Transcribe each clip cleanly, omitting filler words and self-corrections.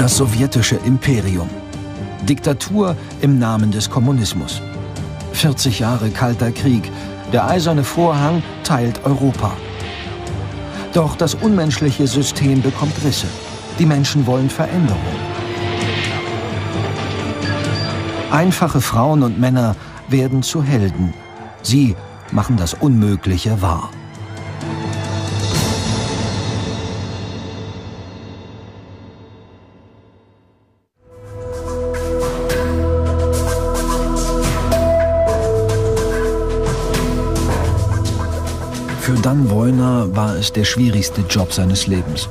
Das sowjetische Imperium. Diktatur im Namen des Kommunismus. 40 Jahre kalter Krieg. Der eiserne Vorhang teilt Europa. Doch das unmenschliche System bekommt Risse. Die Menschen wollen Veränderung. Einfache Frauen und Männer werden zu Helden. Sie machen das Unmögliche wahr. Für Dan Voinea war es der schwierigste Job seines Lebens.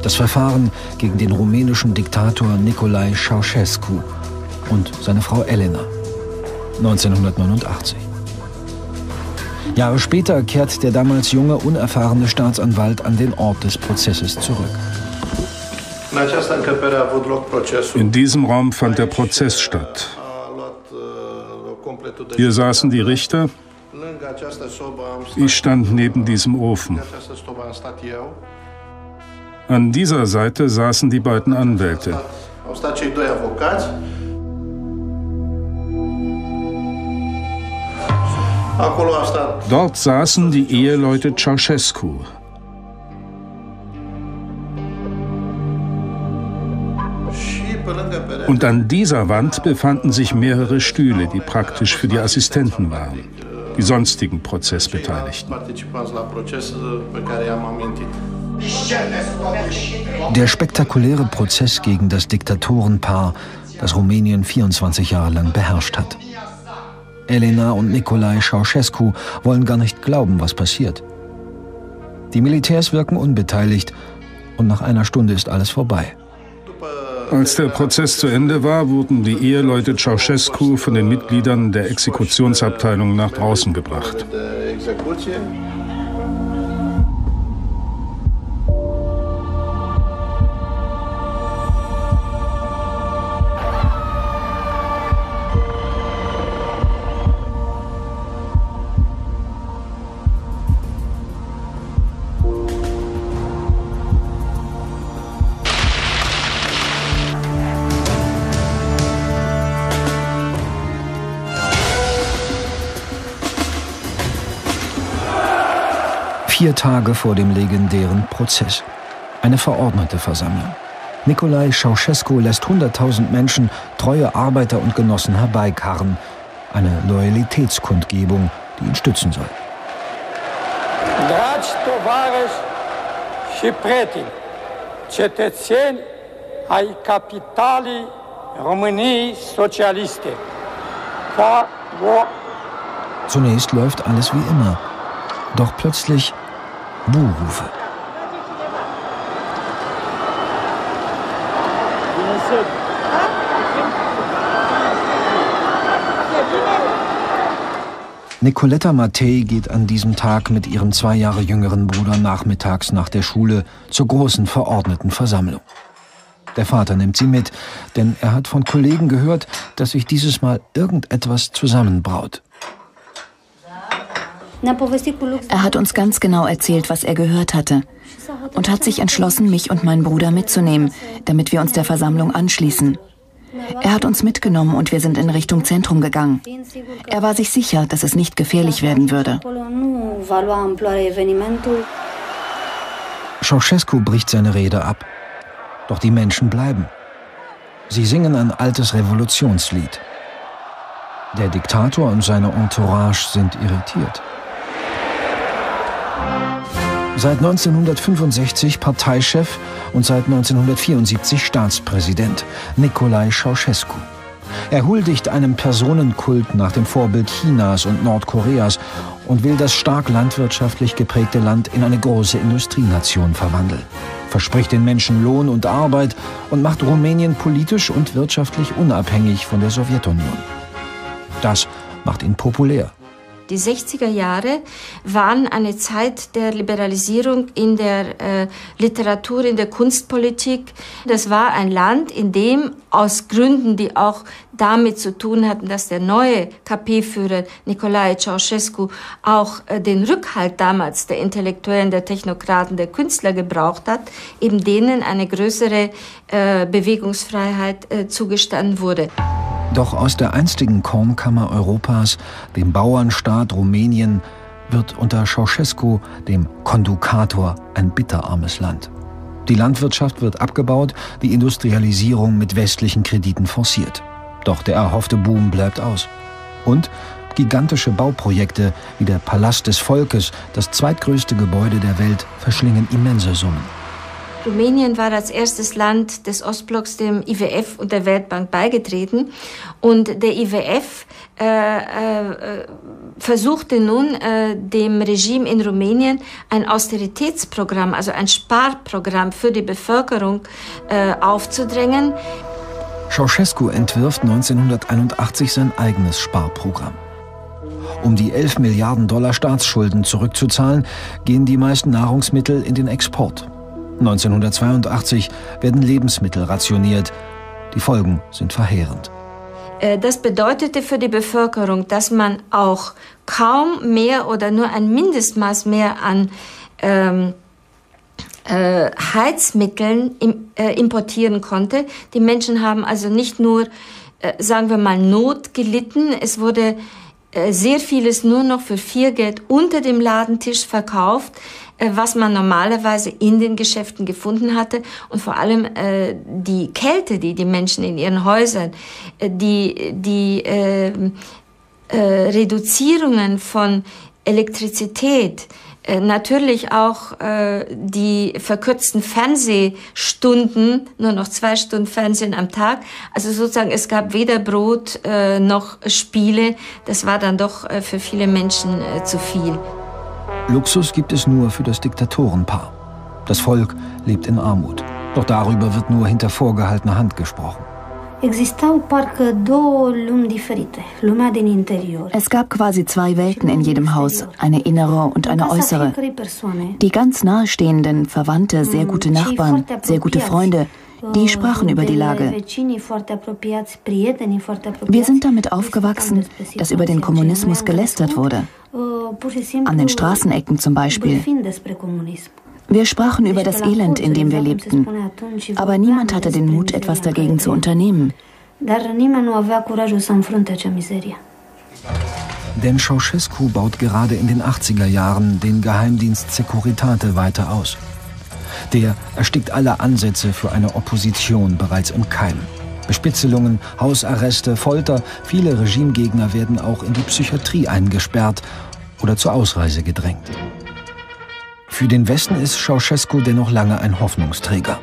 Das Verfahren gegen den rumänischen Diktator Nicolae Ceaușescu und seine Frau Elena, 1989. Jahre später kehrt der damals junge, unerfahrene Staatsanwalt an den Ort des Prozesses zurück. In diesem Raum fand der Prozess statt. Hier saßen die Richter. Ich stand neben diesem Ofen. An dieser Seite saßen die beiden Anwälte. Dort saßen die Eheleute Ceaușescu. Und an dieser Wand befanden sich mehrere Stühle, die praktisch für die Assistenten waren, die sonstigen Prozessbeteiligten. Der spektakuläre Prozess gegen das Diktatorenpaar, das Rumänien 24 Jahre lang beherrscht hat. Elena und Nicolae Ceaușescu wollen gar nicht glauben, was passiert. Die Militärs wirken unbeteiligt und nach einer Stunde ist alles vorbei. Als der Prozess zu Ende war, wurden die Eheleute Ceaușescu von den Mitgliedern der Exekutionsabteilung nach draußen gebracht. Vier Tage vor dem legendären Prozess. Eine verordnete Versammlung. Nicolae Ceaușescu lässt 100.000 Menschen, treue Arbeiter und Genossen herbeikarren. Eine Loyalitätskundgebung, die ihn stützen soll. Dragi tovarăși și prieteni, cetățeni ai capitalei României Socialiste. Zunächst läuft alles wie immer. Doch plötzlich Buhrufe. Nicoletta Mattei geht an diesem Tag mit ihrem 2 Jahre jüngeren Bruder nachmittags nach der Schule zur großen verordneten Versammlung. Der Vater nimmt sie mit, denn er hat von Kollegen gehört, dass sich dieses Mal irgendetwas zusammenbraut. Er hat uns ganz genau erzählt, was er gehört hatte und hat sich entschlossen, mich und meinen Bruder mitzunehmen, damit wir uns der Versammlung anschließen. Er hat uns mitgenommen und wir sind in Richtung Zentrum gegangen. Er war sich sicher, dass es nicht gefährlich werden würde. Ceaușescu bricht seine Rede ab, doch die Menschen bleiben. Sie singen ein altes Revolutionslied. Der Diktator und seine Entourage sind irritiert. Seit 1965 Parteichef und seit 1974 Staatspräsident Nicolae Ceaușescu. Er huldigt einem Personenkult nach dem Vorbild Chinas und Nordkoreas und will das stark landwirtschaftlich geprägte Land in eine große Industrienation verwandeln. Verspricht den Menschen Lohn und Arbeit und macht Rumänien politisch und wirtschaftlich unabhängig von der Sowjetunion. Das macht ihn populär. Die 60er Jahre waren eine Zeit der Liberalisierung in der Literatur, in der Kunstpolitik. Das war ein Land, in dem aus Gründen, die auch damit zu tun hatten, dass der neue KP-Führer Nicolae Ceaușescu auch den Rückhalt damals der Intellektuellen, der Technokraten, der Künstler gebraucht hat, eben denen eine größere Bewegungsfreiheit zugestanden wurde. Doch aus der einstigen Kornkammer Europas, dem Bauernstaat Rumänien, wird unter Ceaușescu, dem Kondukator, ein bitterarmes Land. Die Landwirtschaft wird abgebaut, die Industrialisierung mit westlichen Krediten forciert. Doch der erhoffte Boom bleibt aus. Und gigantische Bauprojekte wie der Palast des Volkes, das zweitgrößte Gebäude der Welt, verschlingen immense Summen. Rumänien war als erstes Land des Ostblocks dem IWF und der Weltbank beigetreten. Und der IWF versuchte nun, dem Regime in Rumänien ein Austeritätsprogramm, also ein Sparprogramm für die Bevölkerung aufzudrängen. Ceaușescu entwirft 1981 sein eigenes Sparprogramm. Um die 11 Milliarden Dollar Staatsschulden zurückzuzahlen, gehen die meisten Nahrungsmittel in den Export. 1982 werden Lebensmittel rationiert. Die Folgen sind verheerend. Das bedeutete für die Bevölkerung, dass man auch kaum mehr oder nur ein Mindestmaß mehr an Heizmitteln importieren konnte. Die Menschen haben also nicht nur, sagen wir mal, Not gelitten. Es wurde sehr vieles nur noch für viel Geld unter dem Ladentisch verkauft, was man normalerweise in den Geschäften gefunden hatte. Und vor allem die Kälte, die die Menschen in ihren Häusern, die Reduzierungen von Elektrizität, natürlich auch die verkürzten Fernsehstunden, nur noch 2 Stunden Fernsehen am Tag. Also sozusagen, es gab weder Brot noch Spiele. Das war dann doch für viele Menschen zu viel. Luxus gibt es nur für das Diktatorenpaar. Das Volk lebt in Armut. Doch darüber wird nur hinter vorgehaltener Hand gesprochen. Es gab quasi 2 Welten in jedem Haus, eine innere und eine äußere. Die ganz nahestehenden, Verwandte, sehr gute Nachbarn, sehr gute Freunde, die sprachen über die Lage. Wir sind damit aufgewachsen, dass über den Kommunismus gelästert wurde. An den Straßenecken zum Beispiel. Wir sprachen über das Elend, in dem wir lebten, aber niemand hatte den Mut, etwas dagegen zu unternehmen. Denn Ceaușescu baut gerade in den 80er Jahren den Geheimdienst Securitate weiter aus. Der erstickt alle Ansätze für eine Opposition bereits im Keim. Bespitzelungen, Hausarreste, Folter, viele Regimegegner werden auch in die Psychiatrie eingesperrt oder zur Ausreise gedrängt. Für den Westen ist Ceaușescu dennoch lange ein Hoffnungsträger.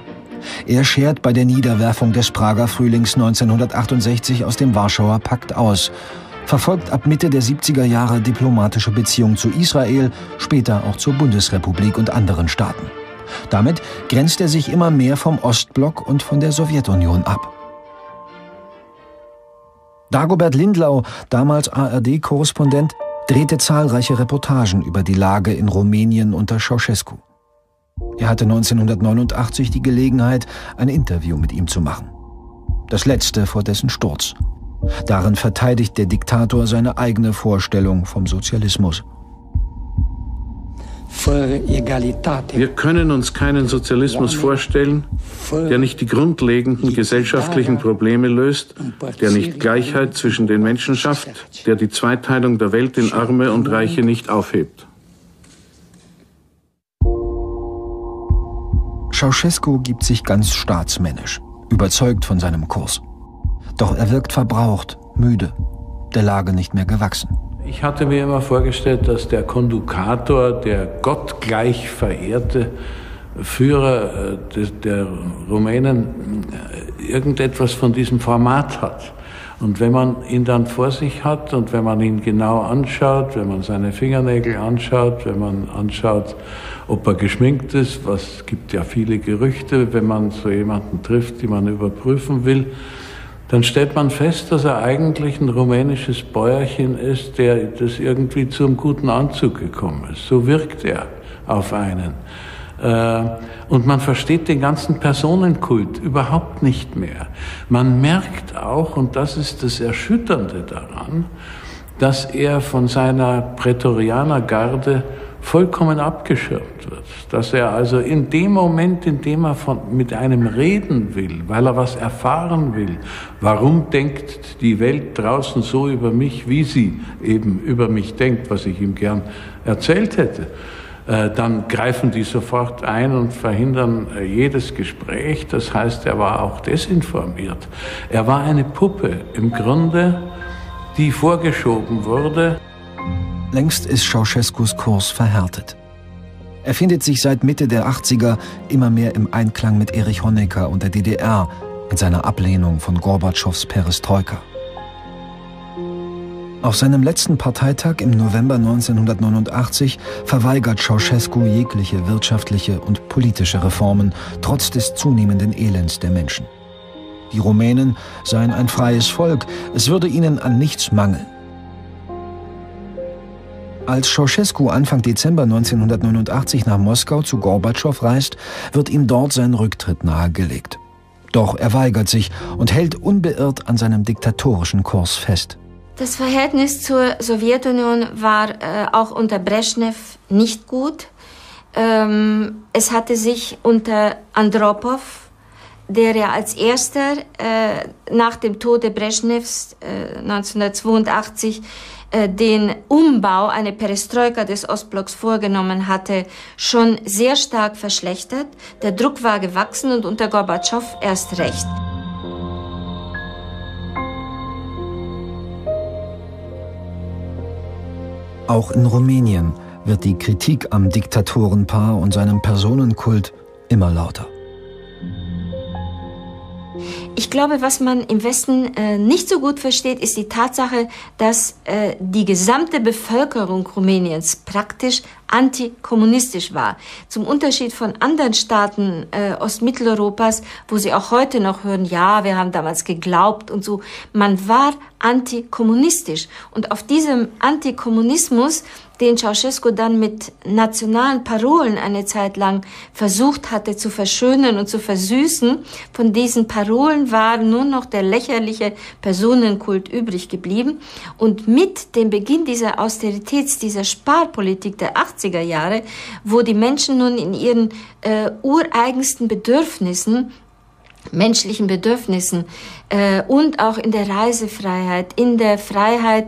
Er schert bei der Niederwerfung des Prager Frühlings 1968 aus dem Warschauer Pakt aus, verfolgt ab Mitte der 70er Jahre diplomatische Beziehungen zu Israel, später auch zur Bundesrepublik und anderen Staaten. Damit grenzt er sich immer mehr vom Ostblock und von der Sowjetunion ab. Dagobert Lindlau, damals ARD-Korrespondent, drehte zahlreiche Reportagen über die Lage in Rumänien unter Ceaușescu. Er hatte 1989 die Gelegenheit, ein Interview mit ihm zu machen. Das letzte vor dessen Sturz. Darin verteidigt der Diktator seine eigene Vorstellung vom Sozialismus. Wir können uns keinen Sozialismus vorstellen, der nicht die grundlegenden gesellschaftlichen Probleme löst, der nicht Gleichheit zwischen den Menschen schafft, der die Zweiteilung der Welt in Arme und Reiche nicht aufhebt. Ceaușescu gibt sich ganz staatsmännisch, überzeugt von seinem Kurs. Doch er wirkt verbraucht, müde, der Lage nicht mehr gewachsen. Ich hatte mir immer vorgestellt, dass der Kondukator, der gottgleich verehrte Führer der Rumänen, irgendetwas von diesem Format hat. Und wenn man ihn dann vor sich hat und wenn man ihn genau anschaut, wenn man seine Fingernägel anschaut, wenn man anschaut, ob er geschminkt ist, was gibt ja viele Gerüchte, wenn man so jemanden trifft, die man überprüfen will, dann stellt man fest, dass er eigentlich ein rumänisches Bäuerchen ist, der das irgendwie zum guten Anzug gekommen ist. So wirkt er auf einen. Und man versteht den ganzen Personenkult überhaupt nicht mehr. Man merkt auch, und das ist das Erschütternde daran, dass er von seiner Prätorianergarde vollkommen abgeschirmt wird. Dass er also in dem Moment, in dem er mit einem reden will, weil er was erfahren will, warum denkt die Welt draußen so über mich, wie sie eben über mich denkt, was ich ihm gern erzählt hätte, dann greifen die sofort ein und verhindern jedes Gespräch. Das heißt, er war auch desinformiert. Er war eine Puppe im Grunde, die vorgeschoben wurde. Längst ist Ceaușescus Kurs verhärtet. Er findet sich seit Mitte der 80er immer mehr im Einklang mit Erich Honecker und der DDR in seiner Ablehnung von Gorbatschows Perestroika. Auf seinem letzten Parteitag im November 1989 verweigert Ceaușescu jegliche wirtschaftliche und politische Reformen, trotz des zunehmenden Elends der Menschen. Die Rumänen seien ein freies Volk, es würde ihnen an nichts mangeln. Als Ceaușescu Anfang Dezember 1989 nach Moskau zu Gorbatschow reist, wird ihm dort sein Rücktritt nahegelegt. Doch er weigert sich und hält unbeirrt an seinem diktatorischen Kurs fest. Das Verhältnis zur Sowjetunion war auch unter Brezhnev nicht gut. Es hatte sich unter Andropow, der ja als erster nach dem Tode Brezhnevs 1982 den Umbau, eine Perestroika des Ostblocks vorgenommen hatte, schon sehr stark verschlechtert. Der Druck war gewachsen und unter Gorbatschow erst recht. Auch in Rumänien wird die Kritik am Diktatorenpaar und seinem Personenkult immer lauter. Ich glaube, was man im Westen nicht so gut versteht, ist die Tatsache, dass die gesamte Bevölkerung Rumäniens praktisch antikommunistisch war. Zum Unterschied von anderen Staaten Ostmitteleuropas, wo sie auch heute noch hören, ja, wir haben damals geglaubt und so. Man war antikommunistisch. Und auf diesem Antikommunismus, den Ceaușescu dann mit nationalen Parolen eine Zeit lang versucht hatte zu verschönen und zu versüßen, von diesen Parolen war nur noch der lächerliche Personenkult übrig geblieben. Und mit dem Beginn dieser Austeritäts-, dieser Sparpolitik der 80er Jahre, wo die Menschen nun in ihren ureigensten Bedürfnissen, menschlichen Bedürfnissen und auch in der Reisefreiheit, in der Freiheit,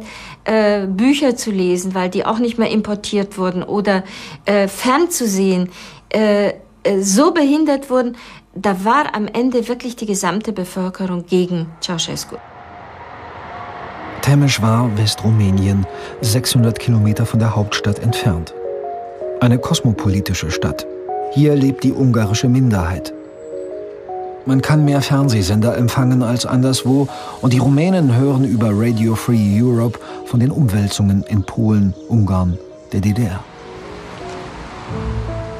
Bücher zu lesen, weil die auch nicht mehr importiert wurden, oder fernzusehen, so behindert wurden, da war am Ende wirklich die gesamte Bevölkerung gegen Ceaușescu. Temeș war Westrumänien, 600 Kilometer von der Hauptstadt entfernt. Eine kosmopolitische Stadt. Hier lebt die ungarische Minderheit. Man kann mehr Fernsehsender empfangen als anderswo, und die Rumänen hören über Radio Free Europe von den Umwälzungen in Polen, Ungarn, der DDR.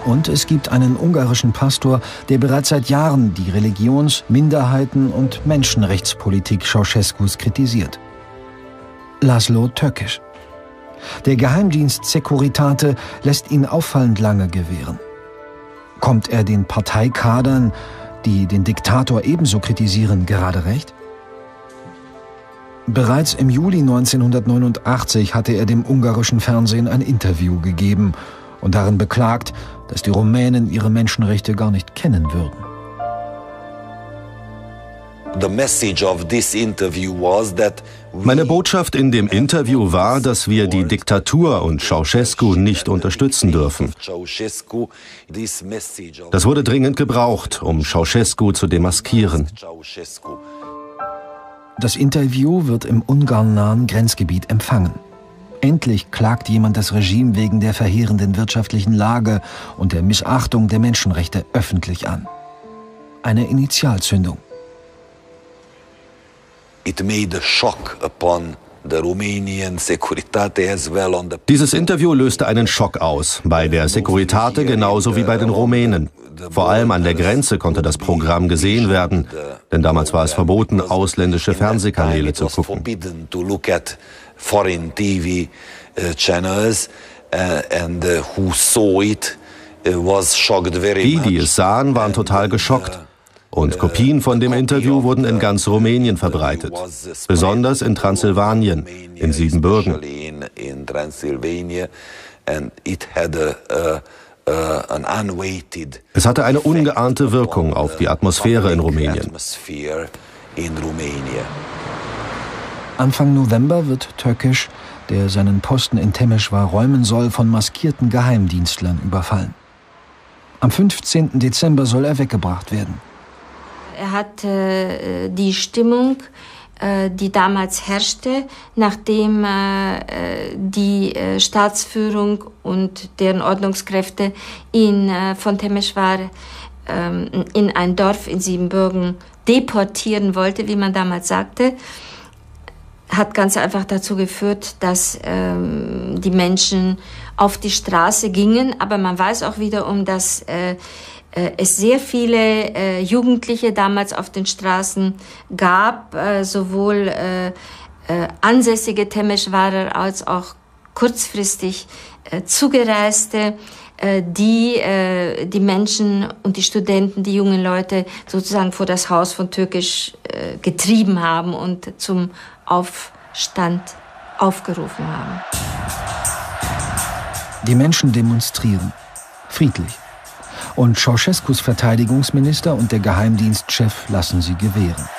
Und es gibt einen ungarischen Pastor, der bereits seit Jahren die Religions-, Minderheiten- und Menschenrechtspolitik Ceaușescus kritisiert. László Tőkés. Der Geheimdienst Securitate lässt ihn auffallend lange gewähren. Kommt er den Parteikadern, die den Diktator ebenso kritisieren, gerade recht? Bereits im Juli 1989 hatte er dem ungarischen Fernsehen ein Interview gegeben und darin beklagt, dass die Rumänen ihre Menschenrechte gar nicht kennen würden. Meine Botschaft in dem Interview war, dass wir die Diktatur und Ceaușescu nicht unterstützen dürfen. Das wurde dringend gebraucht, um Ceaușescu zu demaskieren. Das Interview wird im ungarn-nahen Grenzgebiet empfangen. Endlich klagt jemand das Regime wegen der verheerenden wirtschaftlichen Lage und der Missachtung der Menschenrechte öffentlich an. Eine Initialzündung. Dieses Interview löste einen Schock aus, bei der Securitate genauso wie bei den Rumänen. Vor allem an der Grenze konnte das Programm gesehen werden, denn damals war es verboten, ausländische Fernsehkanäle zu gucken. Die, die es sahen, waren total geschockt. Und Kopien von dem Interview wurden in ganz Rumänien verbreitet, besonders in Transsilvanien, in Siebenbürgen. Es hatte eine ungeahnte Wirkung auf die Atmosphäre in Rumänien. Anfang November wird Tőkés, der seinen Posten in Timișoara räumen soll, von maskierten Geheimdienstlern überfallen. Am 15. Dezember soll er weggebracht werden. Er hat die Stimmung, die damals herrschte, nachdem die Staatsführung und deren Ordnungskräfte ihn von Timișoara in ein Dorf in Siebenbürgen deportieren wollte, wie man damals sagte, hat ganz einfach dazu geführt, dass die Menschen auf die Straße gingen. Aber man weiß auch wiederum, dass es sehr viele Jugendliche damals auf den Straßen gab, sowohl ansässige Timișoarer als auch kurzfristig Zugereiste, die die Menschen und die Studenten, die jungen Leute sozusagen vor das Haus von Tőkés getrieben haben und zum Aufstand aufgerufen haben. Die Menschen demonstrieren, friedlich. Und Ceausescus Verteidigungsminister und der Geheimdienstchef lassen sie gewähren.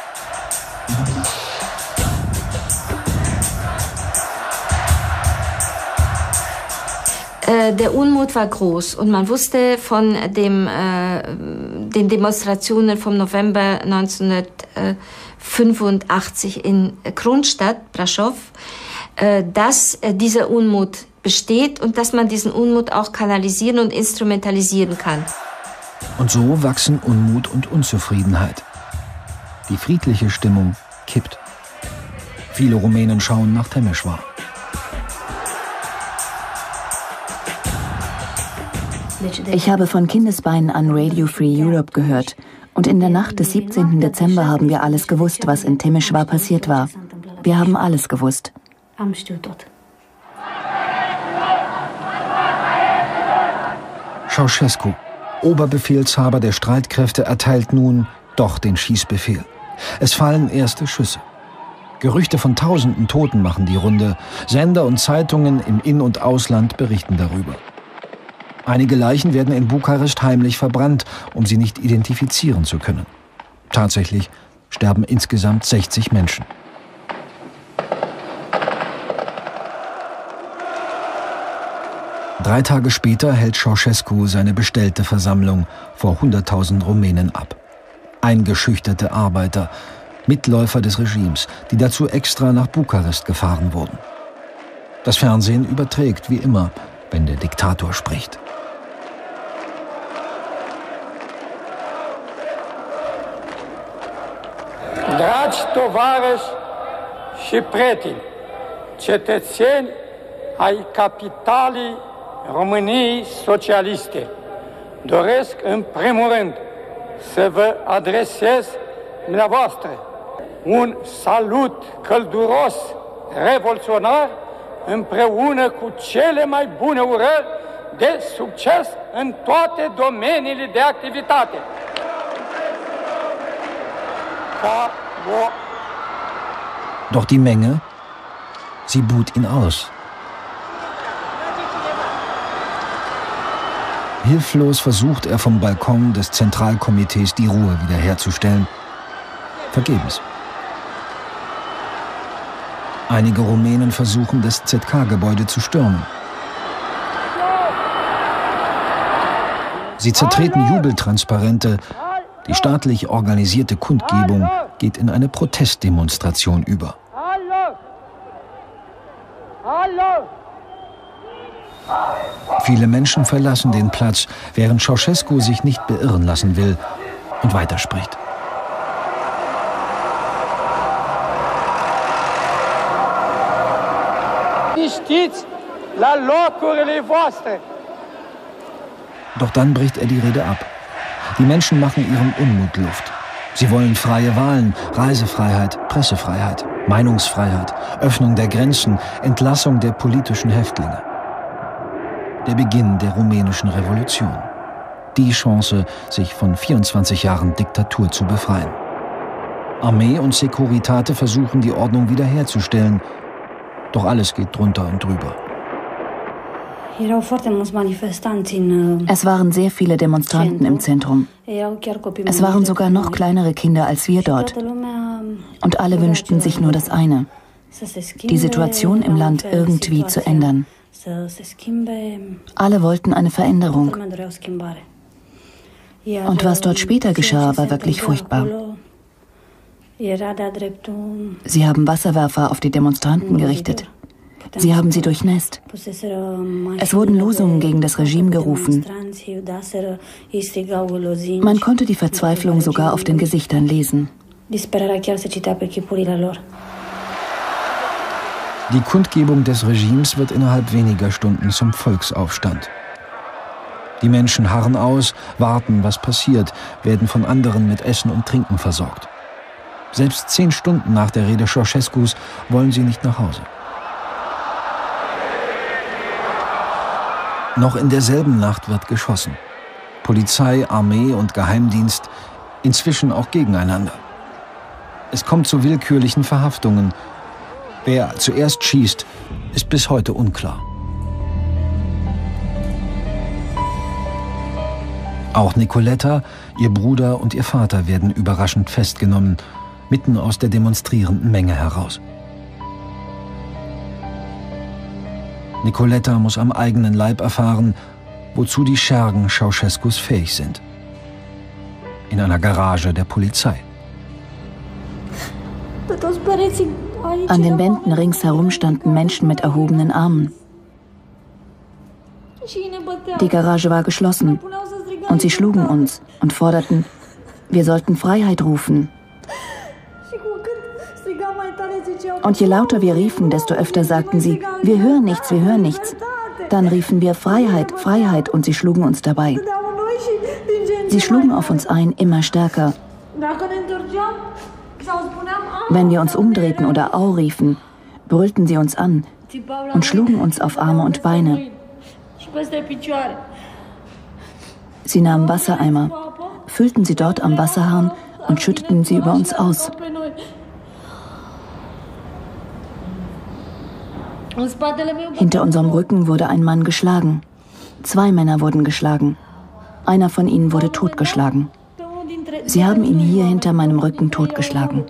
Der Unmut war groß und man wusste von den Demonstrationen vom November 1985 in Kronstadt, Brașov, dass dieser Unmut besteht und dass man diesen Unmut auch kanalisieren und instrumentalisieren kann. Und so wachsen Unmut und Unzufriedenheit. Die friedliche Stimmung kippt. Viele Rumänen schauen nach Timișoara. Ich habe von Kindesbeinen an Radio Free Europe gehört. Und in der Nacht des 17. Dezember haben wir alles gewusst, was in Timișoara passiert war. Wir haben alles gewusst. Ceausescu, Oberbefehlshaber der Streitkräfte, erteilt nun doch den Schießbefehl. Es fallen erste Schüsse. Gerüchte von tausenden Toten machen die Runde. Sender und Zeitungen im In- und Ausland berichten darüber. Einige Leichen werden in Bukarest heimlich verbrannt, um sie nicht identifizieren zu können. Tatsächlich sterben insgesamt 60 Menschen. Drei Tage später hält Ceausescu seine bestellte Versammlung vor 100.000 Rumänen ab. Eingeschüchterte Arbeiter, Mitläufer des Regimes, die dazu extra nach Bukarest gefahren wurden. Das Fernsehen überträgt, wie immer, wenn der Diktator spricht. Dragi tovarăși și prieteni, cetățeni ai capitalei României socialiste, doresc în primul rând să vă adresez dumneavoastră un salut călduros, revoluționar, împreună cu cele mai bune urări de succes în toate domeniile de activitate. Doch die Menge, sie buht ihn aus. Hilflos versucht er vom Balkon des Zentralkomitees die Ruhe wiederherzustellen. Vergebens. Einige Rumänen versuchen, das ZK-Gebäude zu stürmen. Sie zertreten Jubeltransparente. Die staatlich organisierte Kundgebung geht in eine Protestdemonstration über. Viele Menschen verlassen den Platz, während Ceausescu sich nicht beirren lassen will und weiterspricht. Doch dann bricht er die Rede ab. Die Menschen machen ihrem Unmut Luft. Sie wollen freie Wahlen, Reisefreiheit, Pressefreiheit, Meinungsfreiheit, Öffnung der Grenzen, Entlassung der politischen Häftlinge. Der Beginn der rumänischen Revolution. Die Chance, sich von 24 Jahren Diktatur zu befreien. Armee und Securitate versuchen, die Ordnung wiederherzustellen. Doch alles geht drunter und drüber. Es waren sehr viele Demonstranten im Zentrum. Es waren sogar noch kleinere Kinder als wir dort. Und alle wünschten sich nur das eine: die Situation im Land irgendwie zu ändern. Alle wollten eine Veränderung. Und was dort später geschah, war wirklich furchtbar. Sie haben Wasserwerfer auf die Demonstranten gerichtet. Sie haben sie durchnässt. Es wurden Losungen gegen das Regime gerufen. Man konnte die Verzweiflung sogar auf den Gesichtern lesen. Die Kundgebung des Regimes wird innerhalb weniger Stunden zum Volksaufstand. Die Menschen harren aus, warten, was passiert, werden von anderen mit Essen und Trinken versorgt. Selbst 10 Stunden nach der Rede Ceausescus wollen sie nicht nach Hause. Noch in derselben Nacht wird geschossen. Polizei, Armee und Geheimdienst, inzwischen auch gegeneinander. Es kommt zu willkürlichen Verhaftungen. Wer zuerst schießt, ist bis heute unklar. Auch Nicoletta, ihr Bruder und ihr Vater werden überraschend festgenommen, mitten aus der demonstrierenden Menge heraus. Nicoletta muss am eigenen Leib erfahren, wozu die Schergen Ceausescus fähig sind. In einer Garage der Polizei. An den Wänden ringsherum standen Menschen mit erhobenen Armen. Die Garage war geschlossen und sie schlugen uns und forderten, wir sollten Freiheit rufen. Und je lauter wir riefen, desto öfter sagten sie, wir hören nichts, wir hören nichts. Dann riefen wir Freiheit, Freiheit und sie schlugen uns dabei. Sie schlugen auf uns ein, immer stärker. Wenn wir uns umdrehten oder au riefen, brüllten sie uns an und schlugen uns auf Arme und Beine. Sie nahmen Wassereimer, füllten sie dort am Wasserhahn und schütteten sie über uns aus. Hinter unserem Rücken wurde ein Mann geschlagen. 2 Männer wurden geschlagen. Einer von ihnen wurde totgeschlagen. Sie haben ihn hier hinter meinem Rücken totgeschlagen.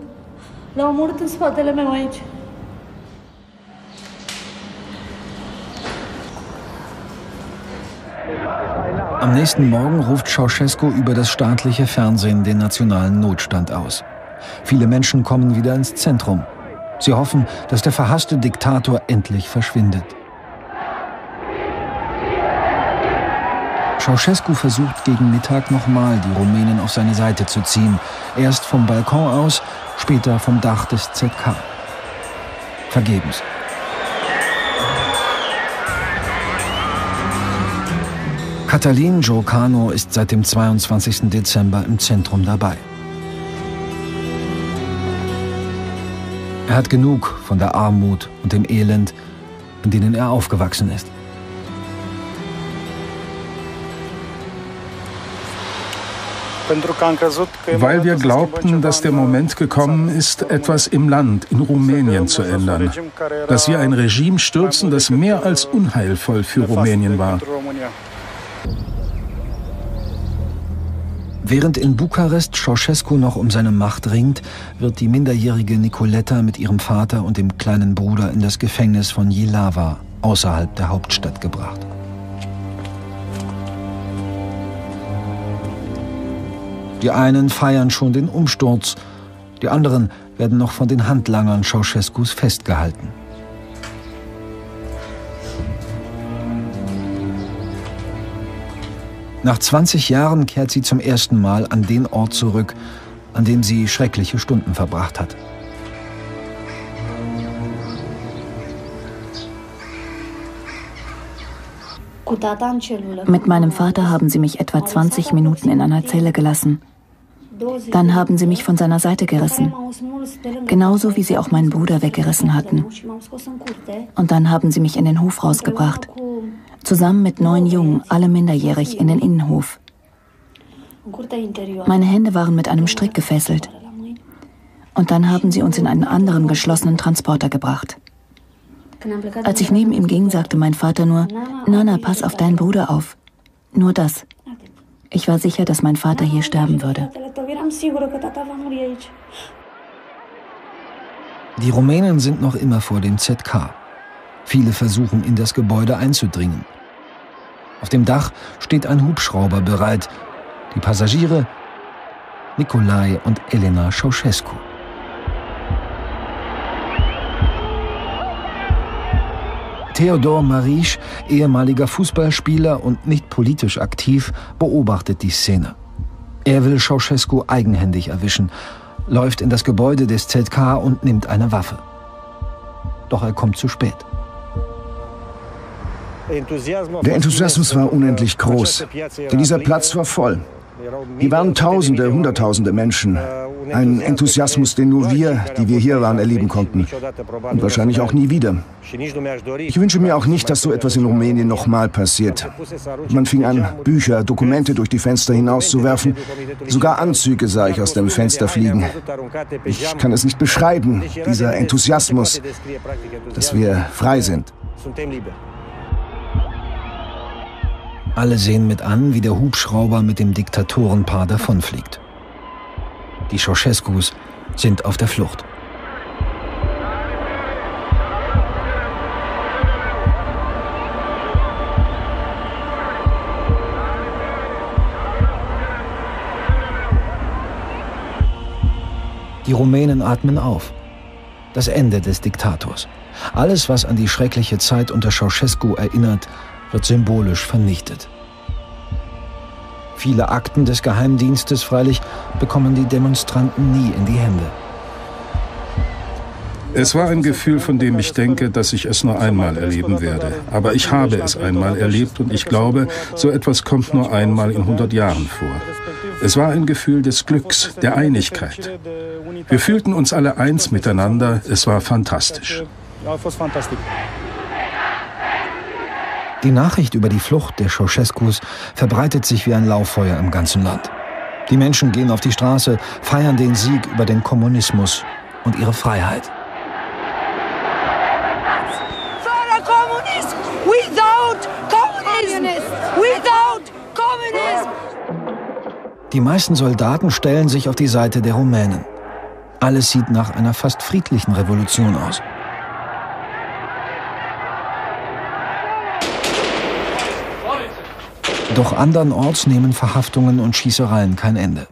Am nächsten Morgen ruft Ceausescu über das staatliche Fernsehen den nationalen Notstand aus. Viele Menschen kommen wieder ins Zentrum. Sie hoffen, dass der verhasste Diktator endlich verschwindet. Ceausescu versucht gegen Mittag nochmal die Rumänen auf seine Seite zu ziehen. Erst vom Balkon aus, später vom Dach des ZK. Vergebens. Cătălin Giurcanu ist seit dem 22. Dezember im Zentrum dabei. Er hat genug von der Armut und dem Elend, in denen er aufgewachsen ist. Weil wir glaubten, dass der Moment gekommen ist, etwas im Land, in Rumänien zu ändern. Dass wir ein Regime stürzen, das mehr als unheilvoll für Rumänien war. Während in Bukarest Ceausescu noch um seine Macht ringt, wird die minderjährige Nicoletta mit ihrem Vater und dem kleinen Bruder in das Gefängnis von Jilava, außerhalb der Hauptstadt, gebracht. Die einen feiern schon den Umsturz, die anderen werden noch von den Handlangern Ceausescus festgehalten. Nach 20 Jahren kehrt sie zum ersten Mal an den Ort zurück, an dem sie schreckliche Stunden verbracht hat. Mit meinem Vater haben sie mich etwa 20 Minuten in einer Zelle gelassen. Dann haben sie mich von seiner Seite gerissen. Genauso wie sie auch meinen Bruder weggerissen hatten. Und dann haben sie mich in den Hof rausgebracht. Zusammen mit 9 Jungen, alle minderjährig, in den Innenhof. Meine Hände waren mit einem Strick gefesselt. Und dann haben sie uns in einen anderen geschlossenen Transporter gebracht. Als ich neben ihm ging, sagte mein Vater nur, Nana, pass auf deinen Bruder auf. Nur das. Ich war sicher, dass mein Vater hier sterben würde. Die Rumänen sind noch immer vor dem ZK. Viele versuchen, in das Gebäude einzudringen. Auf dem Dach steht ein Hubschrauber bereit. Die Passagiere, Nicolae und Elena Ceausescu. Theodor Marisch, ehemaliger Fußballspieler und nicht politisch aktiv, beobachtet die Szene. Er will Ceausescu eigenhändig erwischen, läuft in das Gebäude des ZK und nimmt eine Waffe. Doch er kommt zu spät. Der Enthusiasmus war unendlich groß, denn dieser Platz war voll. Hier waren Tausende, Hunderttausende Menschen. Ein Enthusiasmus, den nur wir, die wir hier waren, erleben konnten. Und wahrscheinlich auch nie wieder. Ich wünsche mir auch nicht, dass so etwas in Rumänien nochmal passiert. Man fing an, Bücher, Dokumente durch die Fenster hinauszuwerfen. Sogar Anzüge sah ich aus dem Fenster fliegen. Ich kann es nicht beschreiben, dieser Enthusiasmus, dass wir frei sind. Alle sehen mit an, wie der Hubschrauber mit dem Diktatorenpaar davonfliegt. Die Ceausescus sind auf der Flucht. Die Rumänen atmen auf. Das Ende des Diktators. Alles, was an die schreckliche Zeit unter Ceausescu erinnert, wird symbolisch vernichtet. Viele Akten des Geheimdienstes freilich bekommen die Demonstranten nie in die Hände. Es war ein Gefühl, von dem ich denke, dass ich es nur einmal erleben werde. Aber ich habe es einmal erlebt und ich glaube, so etwas kommt nur einmal in 100 Jahren vor. Es war ein Gefühl des Glücks, der Einigkeit. Wir fühlten uns alle eins miteinander, es war fantastisch. Die Nachricht über die Flucht der Ceausescus verbreitet sich wie ein Lauffeuer im ganzen Land. Die Menschen gehen auf die Straße, feiern den Sieg über den Kommunismus und ihre Freiheit. Die meisten Soldaten stellen sich auf die Seite der Rumänen. Alles sieht nach einer fast friedlichen Revolution aus. Doch andernorts nehmen Verhaftungen und Schießereien kein Ende.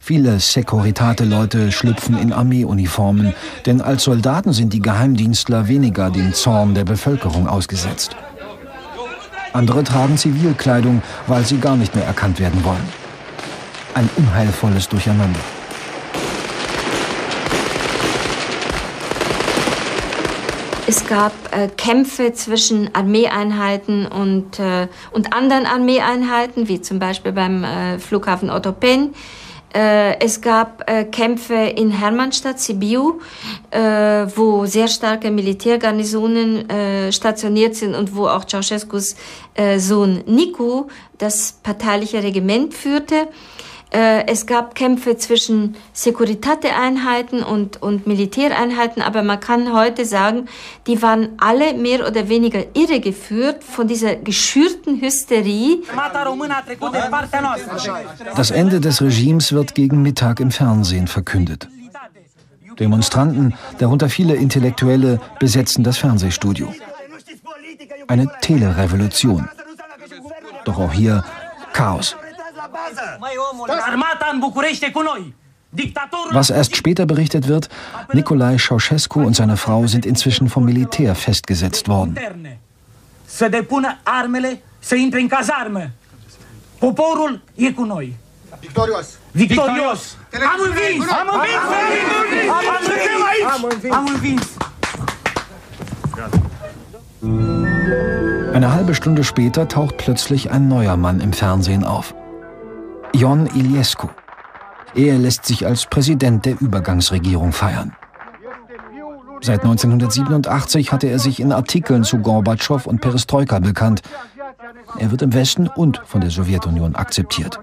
Viele Securitate-Leute schlüpfen in Armeeuniformen, denn als Soldaten sind die Geheimdienstler weniger dem Zorn der Bevölkerung ausgesetzt. Andere tragen Zivilkleidung, weil sie gar nicht mehr erkannt werden wollen. Ein unheilvolles Durcheinander. Es gab Kämpfe zwischen Armeeeinheiten und anderen Armeeeinheiten, wie zum Beispiel beim Flughafen Otopeni. Es gab Kämpfe in Hermannstadt, Sibiu, wo sehr starke Militärgarnisonen stationiert sind und wo auch Ceausescus Sohn Nicu das parteiliche Regiment führte. Es gab Kämpfe zwischen Securitate-Einheiten und Militäreinheiten, aber man kann heute sagen, die waren alle mehr oder weniger irregeführt von dieser geschürten Hysterie. Das Ende des Regimes wird gegen Mittag im Fernsehen verkündet. Demonstranten, darunter viele Intellektuelle, besetzen das Fernsehstudio. Eine Telerevolution. Doch auch hier Chaos. Was erst später berichtet wird, Nicolae Ceausescu und seine Frau sind inzwischen vom Militär festgesetzt worden. Eine halbe Stunde später taucht plötzlich ein neuer Mann im Fernsehen auf. Ion Iliescu. Er lässt sich als Präsident der Übergangsregierung feiern. Seit 1987 hatte er sich in Artikeln zu Gorbatschow und Perestroika bekannt. Er wird im Westen und von der Sowjetunion akzeptiert.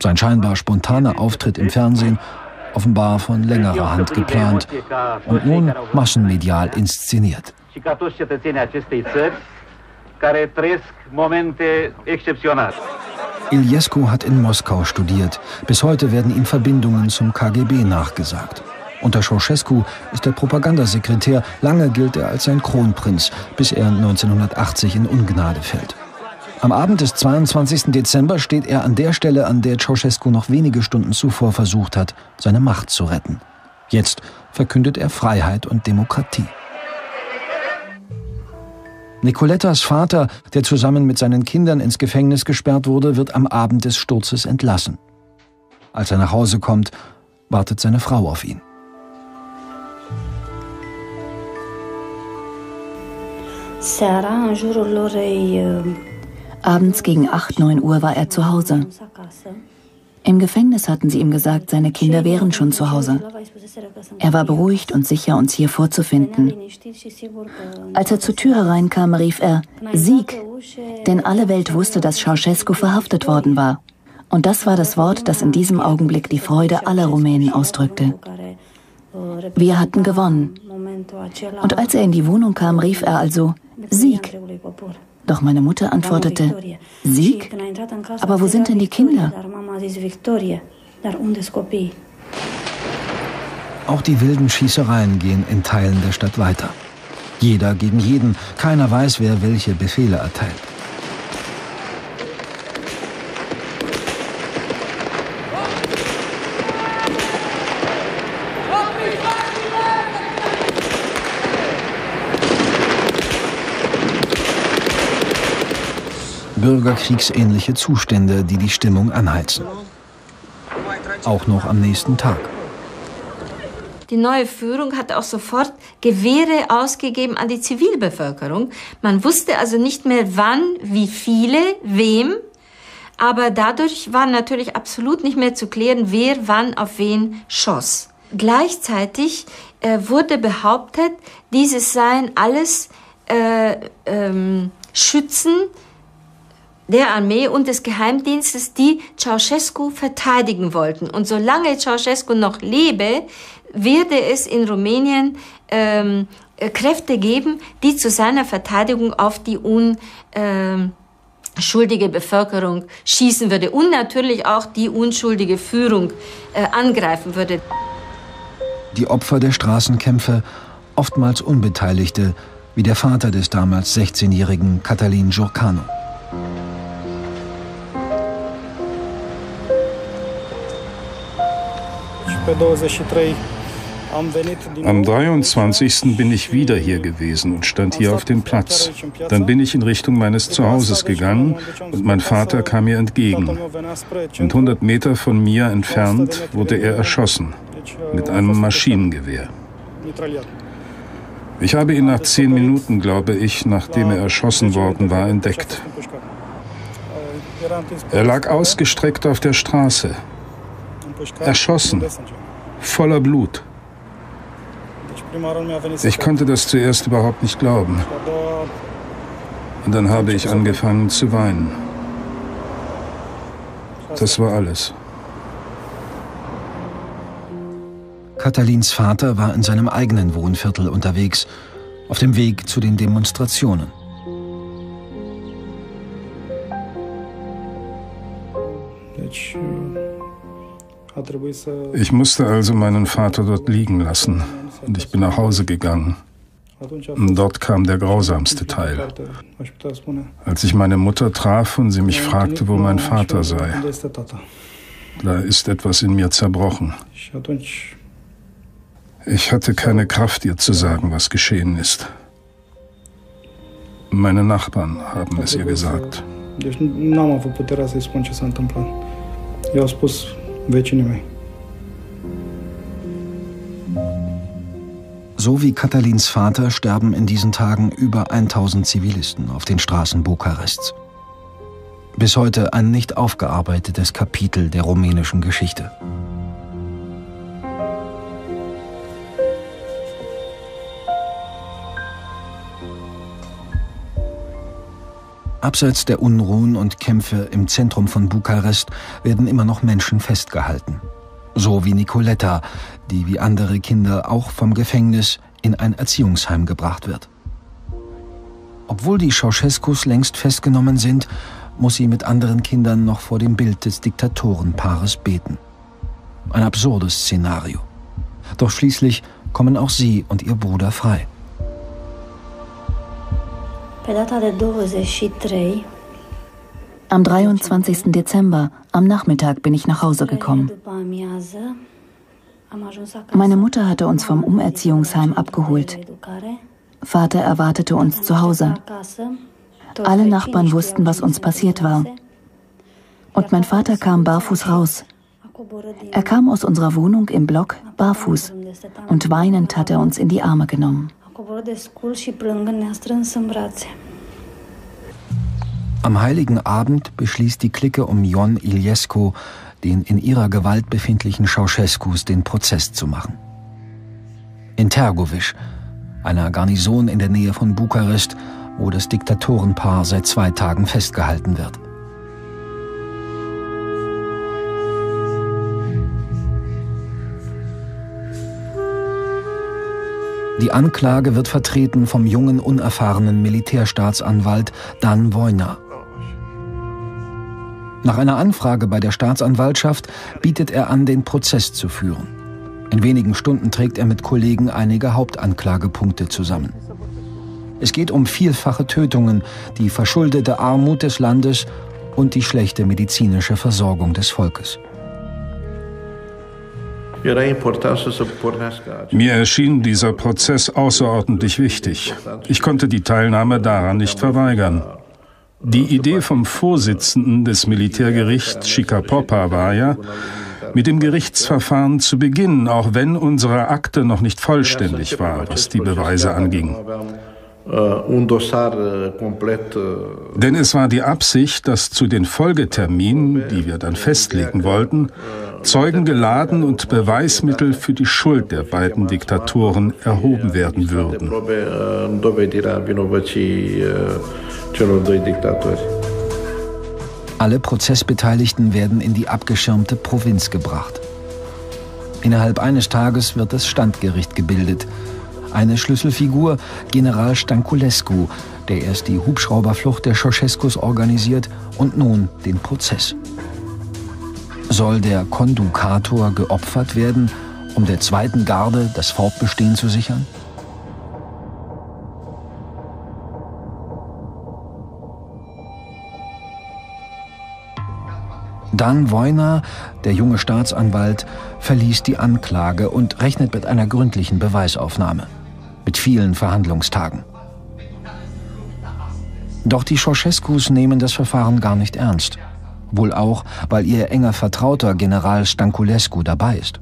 Sein scheinbar spontaner Auftritt im Fernsehen, offenbar von längerer Hand geplant und nun massenmedial inszeniert. Iliescu hat in Moskau studiert. Bis heute werden ihm Verbindungen zum KGB nachgesagt. Unter Ceaușescu ist er Propagandasekretär. Lange gilt er als sein Kronprinz, bis er 1980 in Ungnade fällt. Am Abend des 22. Dezember steht er an der Stelle, an der Ceaușescu noch wenige Stunden zuvor versucht hat, seine Macht zu retten. Jetzt verkündet er Freiheit und Demokratie. Nicolettas Vater, der zusammen mit seinen Kindern ins Gefängnis gesperrt wurde, wird am Abend des Sturzes entlassen. Als er nach Hause kommt, wartet seine Frau auf ihn. Abends gegen 8, 9 Uhr war er zu Hause. Im Gefängnis hatten sie ihm gesagt, seine Kinder wären schon zu Hause. Er war beruhigt und sicher, uns hier vorzufinden. Als er zur Tür hereinkam, rief er, Sieg! Denn alle Welt wusste, dass Ceaușescu verhaftet worden war. Und das war das Wort, das in diesem Augenblick die Freude aller Rumänen ausdrückte. Wir hatten gewonnen. Und als er in die Wohnung kam, rief er also, Sieg! Doch meine Mutter antwortete, Sieg? Aber wo sind denn die Kinder? Auch die wilden Schießereien gehen in Teilen der Stadt weiter. Jeder gegen jeden, keiner weiß, wer welche Befehle erteilt. Bürgerkriegsähnliche Zustände, die die Stimmung anheizen. Auch noch am nächsten Tag. Die neue Führung hat auch sofort Gewehre ausgegeben an die Zivilbevölkerung. Man wusste also nicht mehr wann, wie viele, wem. Aber dadurch war natürlich absolut nicht mehr zu klären, wer wann auf wen schoss. Gleichzeitig wurde behauptet, dieses seien alles Schützen der Armee und des Geheimdienstes, die Ceaușescu verteidigen wollten. Und solange Ceaușescu noch lebe, werde es in Rumänien Kräfte geben, die zu seiner Verteidigung auf die unschuldige Bevölkerung schießen würde und natürlich auch die unschuldige Führung angreifen würde. Die Opfer der Straßenkämpfe, oftmals Unbeteiligte, wie der Vater des damals 16-jährigen Cătălin Giurcanu. Am 23. bin ich wieder hier gewesen und stand hier auf dem Platz. Dann bin ich in Richtung meines Zuhauses gegangen und mein Vater kam mir entgegen. Und 100 Meter von mir entfernt wurde er erschossen mit einem Maschinengewehr. Ich habe ihn nach 10 Minuten, glaube ich, nachdem er erschossen worden war, entdeckt. Er lag ausgestreckt auf der Straße. Erschossen, voller Blut. Ich konnte das zuerst überhaupt nicht glauben. Und dann habe ich angefangen zu weinen. Das war alles. Cătălins Vater war in seinem eigenen Wohnviertel unterwegs, auf dem Weg zu den Demonstrationen. Ich musste also meinen Vater dort liegen lassen und ich bin nach Hause gegangen. Und dort kam der grausamste Teil. Als ich meine Mutter traf und sie mich fragte, wo mein Vater sei, da ist etwas in mir zerbrochen. Ich hatte keine Kraft, ihr zu sagen, was geschehen ist. Meine Nachbarn haben es ihr gesagt. So wie Cătălins Vater sterben in diesen Tagen über 1000 Zivilisten auf den Straßen Bukarests. Bis heute ein nicht aufgearbeitetes Kapitel der rumänischen Geschichte. Abseits der Unruhen und Kämpfe im Zentrum von Bukarest werden immer noch Menschen festgehalten. So wie Nicoletta, die wie andere Kinder auch vom Gefängnis in ein Erziehungsheim gebracht wird. Obwohl die Ceaușescus längst festgenommen sind, muss sie mit anderen Kindern noch vor dem Bild des Diktatorenpaares beten. Ein absurdes Szenario. Doch schließlich kommen auch sie und ihr Bruder frei. Am 23. Dezember, am Nachmittag, bin ich nach Hause gekommen. Meine Mutter hatte uns vom Umerziehungsheim abgeholt. Vater erwartete uns zu Hause. Alle Nachbarn wussten, was uns passiert war. Und mein Vater kam barfuß raus. Er kam aus unserer Wohnung im Block barfuß und weinend hat er uns in die Arme genommen. Am Heiligen Abend beschließt die Clique um Ion Iliescu, den in ihrer Gewalt befindlichen Ceaușescus, den Prozess zu machen. In Tergovisch, einer Garnison in der Nähe von Bukarest, wo das Diktatorenpaar seit 2 Tagen festgehalten wird. Die Anklage wird vertreten vom jungen, unerfahrenen Militärstaatsanwalt Dan Voinea. Nach einer Anfrage bei der Staatsanwaltschaft bietet er an, den Prozess zu führen. In wenigen Stunden trägt er mit Kollegen einige Hauptanklagepunkte zusammen. Es geht um vielfache Tötungen, die verschuldete Armut des Landes und die schlechte medizinische Versorgung des Volkes. Mir erschien dieser Prozess außerordentlich wichtig. Ich konnte die Teilnahme daran nicht verweigern. Die Idee vom Vorsitzenden des Militärgerichts Chicapopa war ja, mit dem Gerichtsverfahren zu beginnen, auch wenn unsere Akte noch nicht vollständig war, was die Beweise anging. Denn es war die Absicht, dass zu den Folgeterminen, die wir dann festlegen wollten, Zeugen geladen und Beweismittel für die Schuld der beiden Diktatoren erhoben werden würden. Alle Prozessbeteiligten werden in die abgeschirmte Provinz gebracht. Innerhalb eines Tages wird das Standgericht gebildet. Eine Schlüsselfigur, General Stanculescu, der erst die Hubschrauberflucht der Ceaușescus organisiert und nun den Prozess. Soll der Kondukator geopfert werden, um der zweiten Garde das Fortbestehen zu sichern? Dan Voinea, der junge Staatsanwalt, verließ die Anklage und rechnet mit einer gründlichen Beweisaufnahme, mit vielen Verhandlungstagen. Doch die Ceaușescus nehmen das Verfahren gar nicht ernst. Wohl auch, weil ihr enger Vertrauter General Stanculescu dabei ist.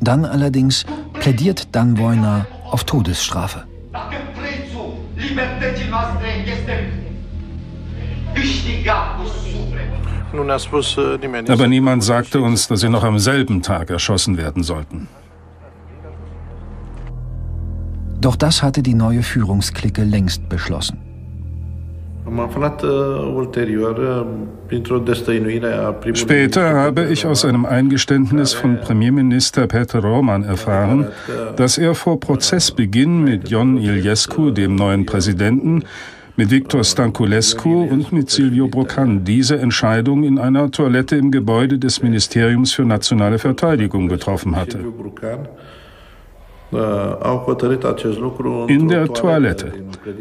Dann allerdings plädiert Dan Voinea auf Todesstrafe. Aber niemand sagte uns, dass sie noch am selben Tag erschossen werden sollten. Doch das hatte die neue Führungsklique längst beschlossen. Später habe ich aus einem Eingeständnis von Premierminister Peter Roman erfahren, dass er vor Prozessbeginn mit Ion Iliescu, dem neuen Präsidenten, mit Victor Stanculescu und mit Silvio Brocan diese Entscheidung in einer Toilette im Gebäude des Ministeriums für nationale Verteidigung getroffen hatte. In der Toilette,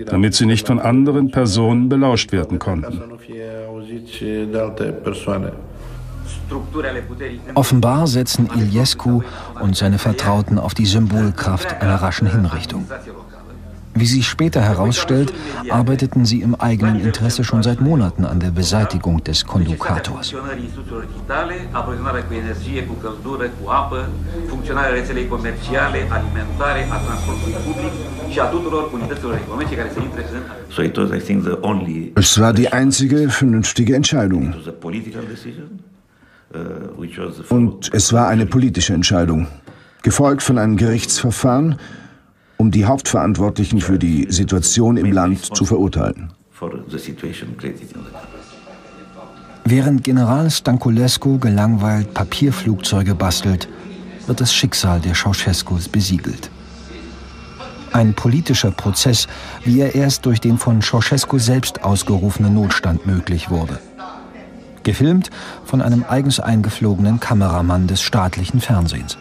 damit sie nicht von anderen Personen belauscht werden konnten. Offenbar setzen Iliescu und seine Vertrauten auf die Symbolkraft einer raschen Hinrichtung. Wie sich später herausstellt, arbeiteten sie im eigenen Interesse schon seit Monaten an der Beseitigung des Kondukators. Es war die einzige vernünftige Entscheidung. Und es war eine politische Entscheidung, gefolgt von einem Gerichtsverfahren, um die Hauptverantwortlichen für die Situation im Land zu verurteilen. Während General Stanculescu gelangweilt Papierflugzeuge bastelt, wird das Schicksal der Ceaușescus besiegelt. Ein politischer Prozess, wie er erst durch den von Ceaușescu selbst ausgerufenen Notstand möglich wurde. Gefilmt von einem eigens eingeflogenen Kameramann des staatlichen Fernsehens.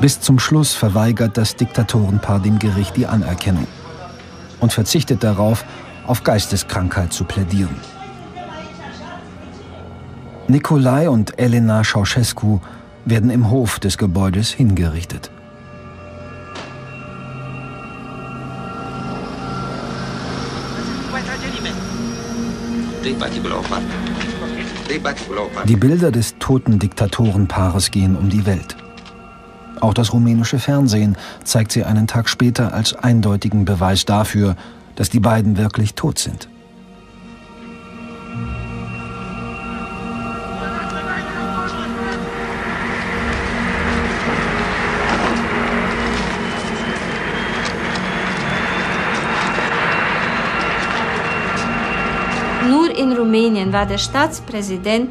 Bis zum Schluss verweigert das Diktatorenpaar dem Gericht die Anerkennung und verzichtet darauf, auf Geisteskrankheit zu plädieren. Nicolae und Elena Ceausescu werden im Hof des Gebäudes hingerichtet. Die Bilder des toten Diktatorenpaares gehen um die Welt. Auch das rumänische Fernsehen zeigt sie einen Tag später als eindeutigen Beweis dafür, dass die beiden wirklich tot sind. Nur in Rumänien war der Staatspräsident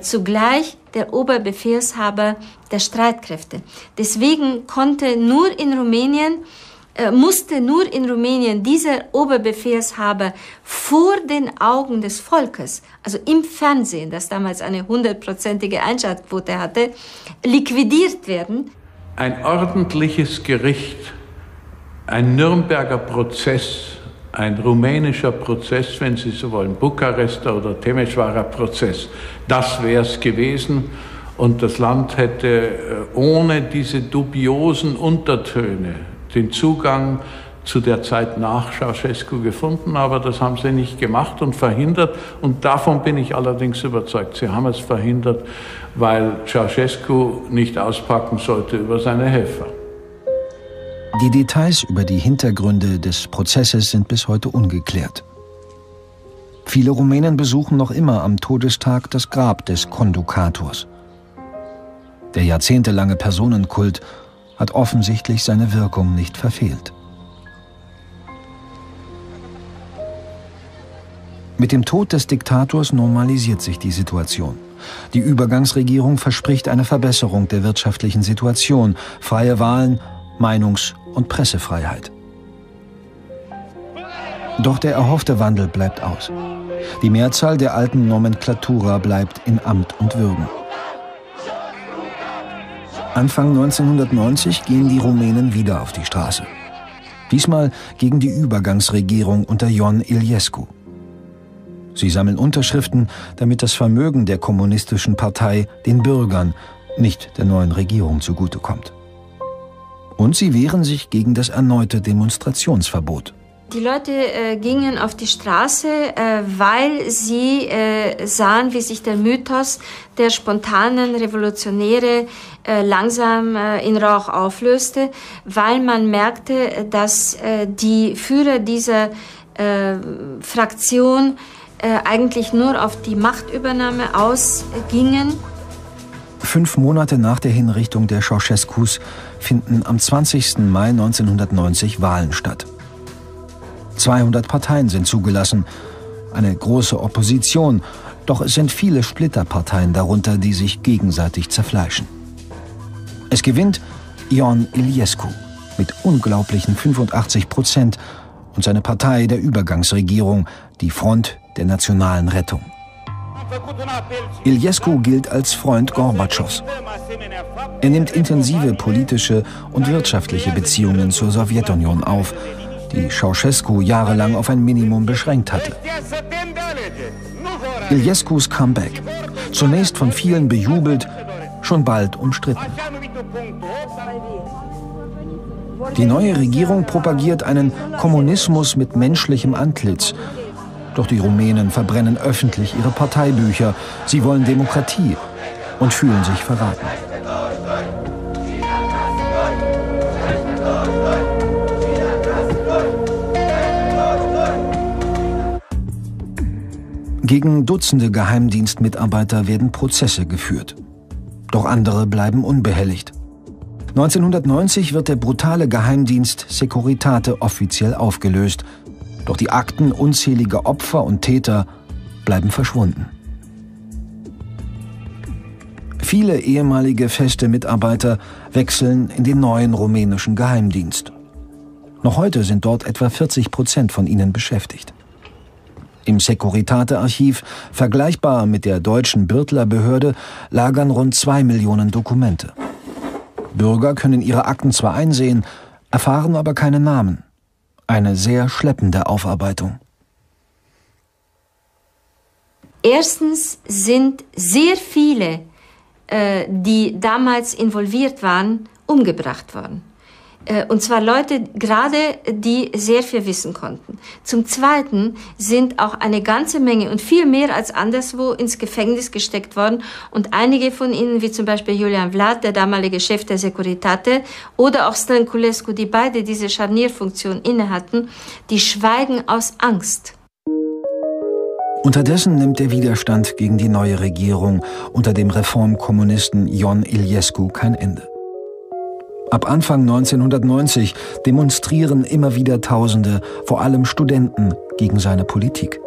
zugleich der Oberbefehlshaber der Streitkräfte. Deswegen musste nur in Rumänien dieser Oberbefehlshaber vor den Augen des Volkes, also im Fernsehen, das damals eine 100-prozentige Einschaltquote hatte, liquidiert werden. Ein ordentliches Gericht, ein Nürnberger Prozess, ein rumänischer Prozess, wenn Sie so wollen, Bukarester oder Timișoara Prozess, das wäre es gewesen. Und das Land hätte ohne diese dubiosen Untertöne den Zugang zu der Zeit nach Ceausescu gefunden. Aber das haben sie nicht gemacht und verhindert. Und davon bin ich allerdings überzeugt. Sie haben es verhindert, weil Ceausescu nicht auspacken sollte über seine Helfer. Die Details über die Hintergründe des Prozesses sind bis heute ungeklärt. Viele Rumänen besuchen noch immer am Todestag das Grab des Kondukators. Der jahrzehntelange Personenkult hat offensichtlich seine Wirkung nicht verfehlt. Mit dem Tod des Diktators normalisiert sich die Situation. Die Übergangsregierung verspricht eine Verbesserung der wirtschaftlichen Situation, freie Wahlen, Meinungs- und Pressefreiheit. Doch der erhoffte Wandel bleibt aus. Die Mehrzahl der alten Nomenklatura bleibt in Amt und Würden. Anfang 1990 gehen die Rumänen wieder auf die Straße. Diesmal gegen die Übergangsregierung unter Ion Iliescu. Sie sammeln Unterschriften, damit das Vermögen der kommunistischen Partei den Bürgern, nicht der neuen Regierung, zugutekommt. Und sie wehren sich gegen das erneute Demonstrationsverbot. Die Leute gingen auf die Straße, weil sie sahen, wie sich der Mythos der spontanen Revolutionäre langsam in Rauch auflöste, weil man merkte, dass die Führer dieser Fraktion eigentlich nur auf die Machtübernahme ausgingen. 5 Monate nach der Hinrichtung der Ceausescus finden am 20. Mai 1990 Wahlen statt. 200 Parteien sind zugelassen, eine große Opposition, doch es sind viele Splitterparteien darunter, die sich gegenseitig zerfleischen. Es gewinnt Ion Iliescu mit unglaublichen 85% und seine Partei der Übergangsregierung, die Front der nationalen Rettung. Iliescu gilt als Freund Gorbatschows. Er nimmt intensive politische und wirtschaftliche Beziehungen zur Sowjetunion auf, die Ceaușescu jahrelang auf ein Minimum beschränkt hatte. Iliescus Comeback, zunächst von vielen bejubelt, schon bald umstritten. Die neue Regierung propagiert einen Kommunismus mit menschlichem Antlitz. Doch die Rumänen verbrennen öffentlich ihre Parteibücher. Sie wollen Demokratie und fühlen sich verraten. Gegen Dutzende Geheimdienstmitarbeiter werden Prozesse geführt. Doch andere bleiben unbehelligt. 1990 wird der brutale Geheimdienst Securitate offiziell aufgelöst. Doch die Akten unzähliger Opfer und Täter bleiben verschwunden. Viele ehemalige feste Mitarbeiter wechseln in den neuen rumänischen Geheimdienst. Noch heute sind dort etwa 40% von ihnen beschäftigt. Im Securitate-Archiv, vergleichbar mit der deutschen Bürtlerbehörde, lagern rund 2 Millionen Dokumente. Bürger können ihre Akten zwar einsehen, erfahren aber keine Namen. Eine sehr schleppende Aufarbeitung. Erstens sind sehr viele, die damals involviert waren, umgebracht worden. Und zwar Leute, gerade die sehr viel wissen konnten. Zum Zweiten sind auch eine ganze Menge und viel mehr als anderswo ins Gefängnis gesteckt worden. Und einige von ihnen, wie zum Beispiel Julian Vlad, der damalige Chef der Securitate, oder auch Stanculescu, die beide diese Scharnierfunktion innehatten, die schweigen aus Angst. Unterdessen nimmt der Widerstand gegen die neue Regierung unter dem Reformkommunisten Ion Iliescu kein Ende. Ab Anfang 1990 demonstrieren immer wieder Tausende, vor allem Studenten, gegen seine Politik.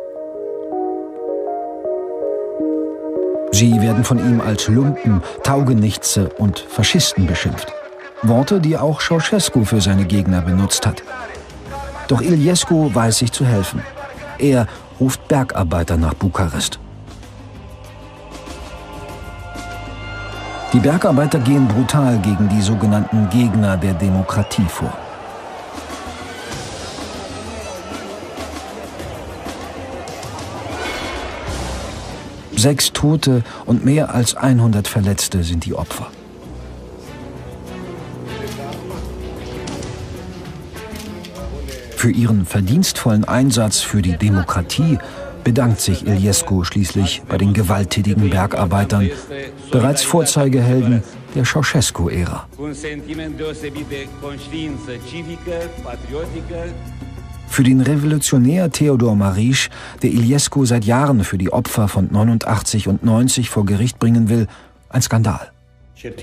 Sie werden von ihm als Lumpen, Taugenichtse und Faschisten beschimpft. Worte, die auch Ceaușescu für seine Gegner benutzt hat. Doch Iliescu weiß sich zu helfen. Er ruft Bergarbeiter nach Bukarest. Die Bergarbeiter gehen brutal gegen die sogenannten Gegner der Demokratie vor. Sechs Tote und mehr als 100 Verletzte sind die Opfer. Für ihren verdienstvollen Einsatz für die Demokratie bedankt sich Iliescu schließlich bei den gewalttätigen Bergarbeitern, bereits Vorzeigehelden der Ceaușescu-Ära. Für den Revolutionär Theodor Marisch, der Iliescu seit Jahren für die Opfer von 89 und 90 vor Gericht bringen will, ein Skandal.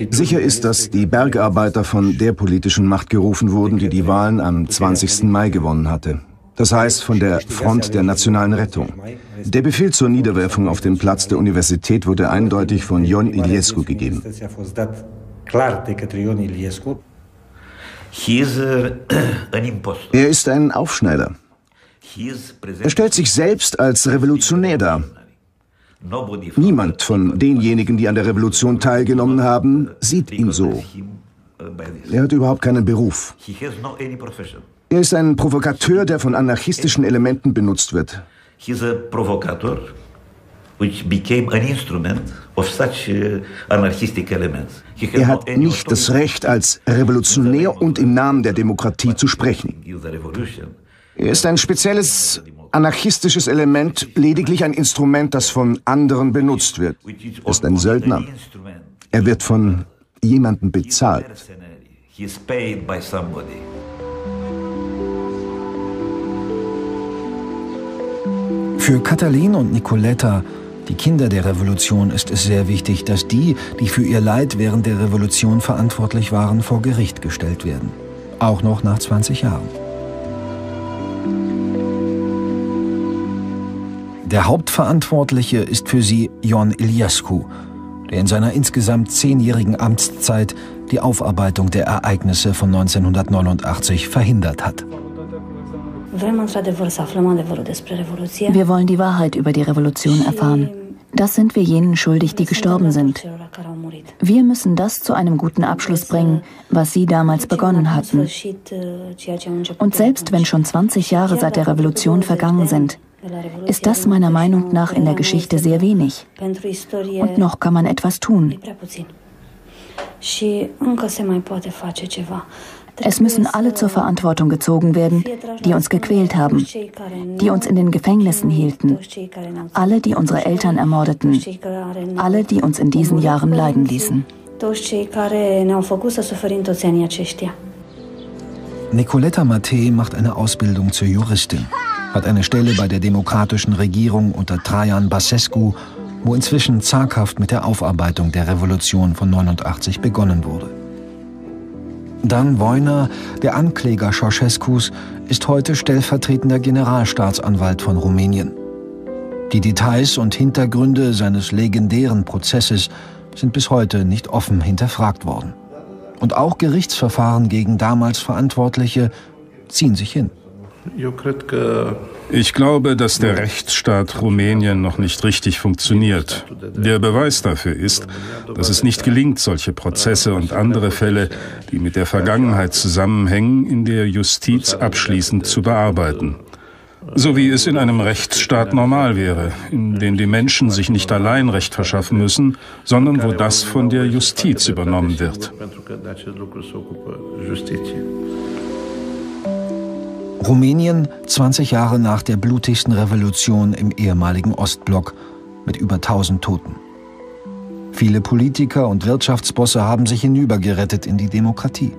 Sicher ist, dass die Bergarbeiter von der politischen Macht gerufen wurden, die die Wahlen am 20. Mai gewonnen hatte. Das heißt von der Front der nationalen Rettung. Der Befehl zur Niederwerfung auf dem Platz der Universität wurde eindeutig von Ion Iliescu gegeben. Er ist ein Aufschneider. Er stellt sich selbst als Revolutionär dar. Niemand von denjenigen, die an der Revolution teilgenommen haben, sieht ihn so. Er hat überhaupt keinen Beruf. Er ist ein Provokateur, der von anarchistischen Elementen benutzt wird. Er hat nicht das Recht, als Revolutionär und im Namen der Demokratie zu sprechen. Er ist ein spezielles anarchistisches Element, lediglich ein Instrument, das von anderen benutzt wird. Er ist ein Söldner. Er wird von jemandem bezahlt. Für Cătălin und Nicoletta, die Kinder der Revolution, ist es sehr wichtig, dass die, die für ihr Leid während der Revolution verantwortlich waren, vor Gericht gestellt werden. Auch noch nach 20 Jahren. Der Hauptverantwortliche ist für sie Ion Iliescu, der in seiner insgesamt 10-jährigen Amtszeit die Aufarbeitung der Ereignisse von 1989 verhindert hat. Wir wollen die Wahrheit über die Revolution erfahren. Das sind wir jenen schuldig, die gestorben sind. Wir müssen das zu einem guten Abschluss bringen, was sie damals begonnen hatten. Und selbst wenn schon 20 Jahre seit der Revolution vergangen sind, ist das meiner Meinung nach in der Geschichte sehr wenig. Und noch kann man etwas tun. Es müssen alle zur Verantwortung gezogen werden, die uns gequält haben, die uns in den Gefängnissen hielten, alle, die unsere Eltern ermordeten, alle, die uns in diesen Jahren leiden ließen. Nicoletta Mattei macht eine Ausbildung zur Juristin, hat eine Stelle bei der demokratischen Regierung unter Traian Basescu, wo inzwischen zaghaft mit der Aufarbeitung der Revolution von 89 begonnen wurde. Dan Voinea, der Ankläger Ceaușescus, ist heute stellvertretender Generalstaatsanwalt von Rumänien. Die Details und Hintergründe seines legendären Prozesses sind bis heute nicht offen hinterfragt worden. Und auch Gerichtsverfahren gegen damals Verantwortliche ziehen sich hin. Ich glaube, dass der Rechtsstaat Rumänien noch nicht richtig funktioniert. Der Beweis dafür ist, dass es nicht gelingt, solche Prozesse und andere Fälle, die mit der Vergangenheit zusammenhängen, in der Justiz abschließend zu bearbeiten. So wie es in einem Rechtsstaat normal wäre, in dem die Menschen sich nicht allein Recht verschaffen müssen, sondern wo das von der Justiz übernommen wird. Rumänien, 20 Jahre nach der blutigsten Revolution im ehemaligen Ostblock, mit über 1000 Toten. Viele Politiker und Wirtschaftsbosse haben sich hinübergerettet in die Demokratie.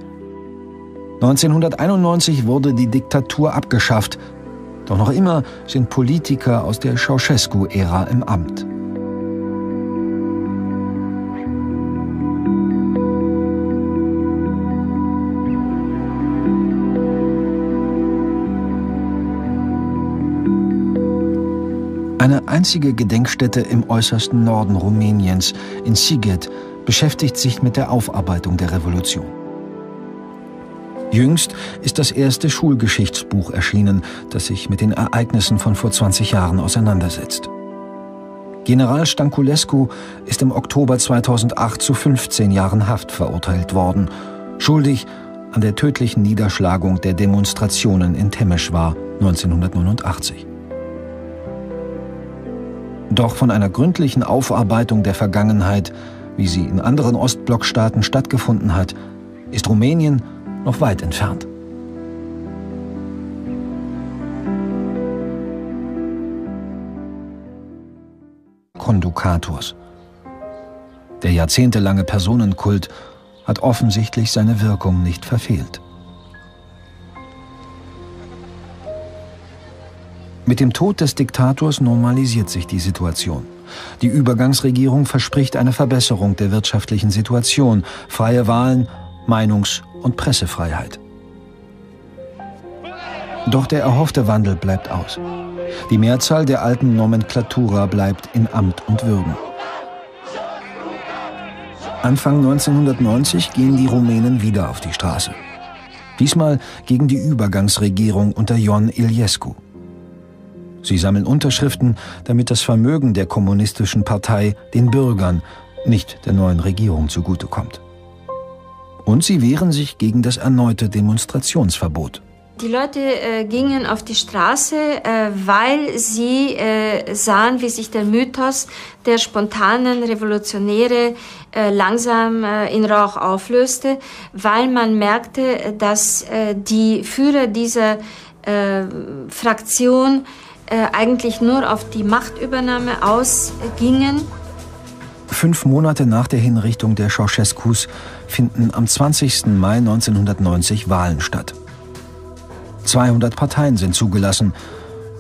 1991 wurde die Diktatur abgeschafft, doch noch immer sind Politiker aus der Ceaușescu-Ära im Amt. Eine einzige Gedenkstätte im äußersten Norden Rumäniens, in Sighet, beschäftigt sich mit der Aufarbeitung der Revolution. Jüngst ist das erste Schulgeschichtsbuch erschienen, das sich mit den Ereignissen von vor 20 Jahren auseinandersetzt. General Stanculescu ist im Oktober 2008 zu 15 Jahren Haft verurteilt worden, schuldig an der tödlichen Niederschlagung der Demonstrationen in Timișoara 1989. Doch von einer gründlichen Aufarbeitung der Vergangenheit, wie sie in anderen Ostblockstaaten stattgefunden hat, ist Rumänien noch weit entfernt. Conducators. Der jahrzehntelange Personenkult hat offensichtlich seine Wirkung nicht verfehlt. Mit dem Tod des Diktators normalisiert sich die Situation. Die Übergangsregierung verspricht eine Verbesserung der wirtschaftlichen Situation, freie Wahlen, Meinungs- und Pressefreiheit. Doch der erhoffte Wandel bleibt aus. Die Mehrzahl der alten Nomenklatura bleibt in Amt und Würden. Anfang 1990 gehen die Rumänen wieder auf die Straße. Diesmal gegen die Übergangsregierung unter Ion Iliescu. Sie sammeln Unterschriften, damit das Vermögen der kommunistischen Partei den Bürgern, nicht der neuen Regierung, zugutekommt. Und sie wehren sich gegen das erneute Demonstrationsverbot. Die Leute gingen auf die Straße, weil sie sahen, wie sich der Mythos der spontanen Revolutionäre langsam in Rauch auflöste, weil man merkte, dass die Führer dieser Fraktion eigentlich nur auf die Machtübernahme ausgingen. 5 Monate nach der Hinrichtung der Ceaușescus finden am 20. Mai 1990 Wahlen statt. 200 Parteien sind zugelassen,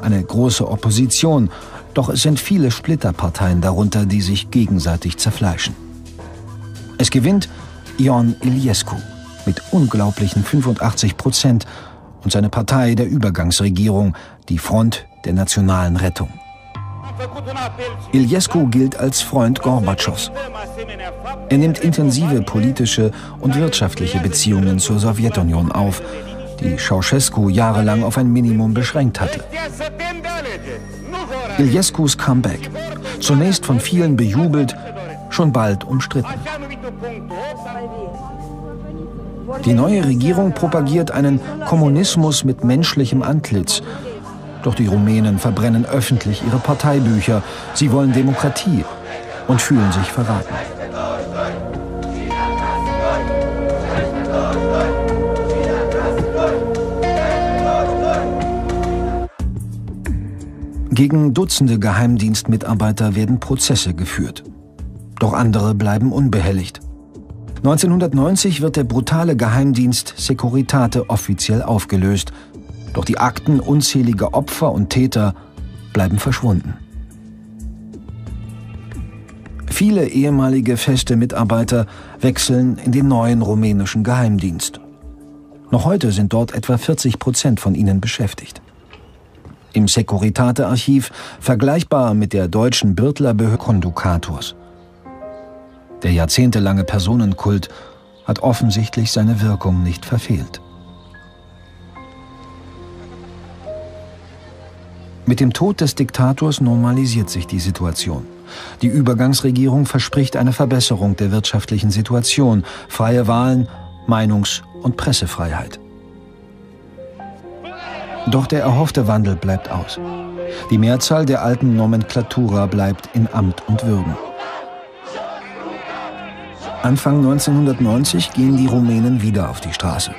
eine große Opposition, doch es sind viele Splitterparteien darunter, die sich gegenseitig zerfleischen. Es gewinnt Ion Iliescu mit unglaublichen 85% und seine Partei der Übergangsregierung, die Front der nationalen Rettung. Iliescu gilt als Freund Gorbatschows. Er nimmt intensive politische und wirtschaftliche Beziehungen zur Sowjetunion auf, die Ceaușescu jahrelang auf ein Minimum beschränkt hatte. Iliescus Comeback. Zunächst von vielen bejubelt, schon bald umstritten. Die neue Regierung propagiert einen Kommunismus mit menschlichem Antlitz. Doch die Rumänen verbrennen öffentlich ihre Parteibücher. Sie wollen Demokratie und fühlen sich verraten. Gegen Dutzende Geheimdienstmitarbeiter werden Prozesse geführt. Doch andere bleiben unbehelligt. 1990 wird der brutale Geheimdienst Securitate offiziell aufgelöst. Doch die Akten unzähliger Opfer und Täter bleiben verschwunden. Viele ehemalige feste Mitarbeiter wechseln in den neuen rumänischen Geheimdienst. Noch heute sind dort etwa 40% von ihnen beschäftigt. Im Securitate-Archiv, vergleichbar mit der deutschen Birtlerbehörde Kondukators. Der jahrzehntelange Personenkult hat offensichtlich seine Wirkung nicht verfehlt. Mit dem Tod des Diktators normalisiert sich die Situation. Die Übergangsregierung verspricht eine Verbesserung der wirtschaftlichen Situation, freie Wahlen, Meinungs- und Pressefreiheit. Doch der erhoffte Wandel bleibt aus. Die Mehrzahl der alten Nomenklatura bleibt in Amt und Würden. Anfang 1990 gehen die Rumänen wieder auf die Straße.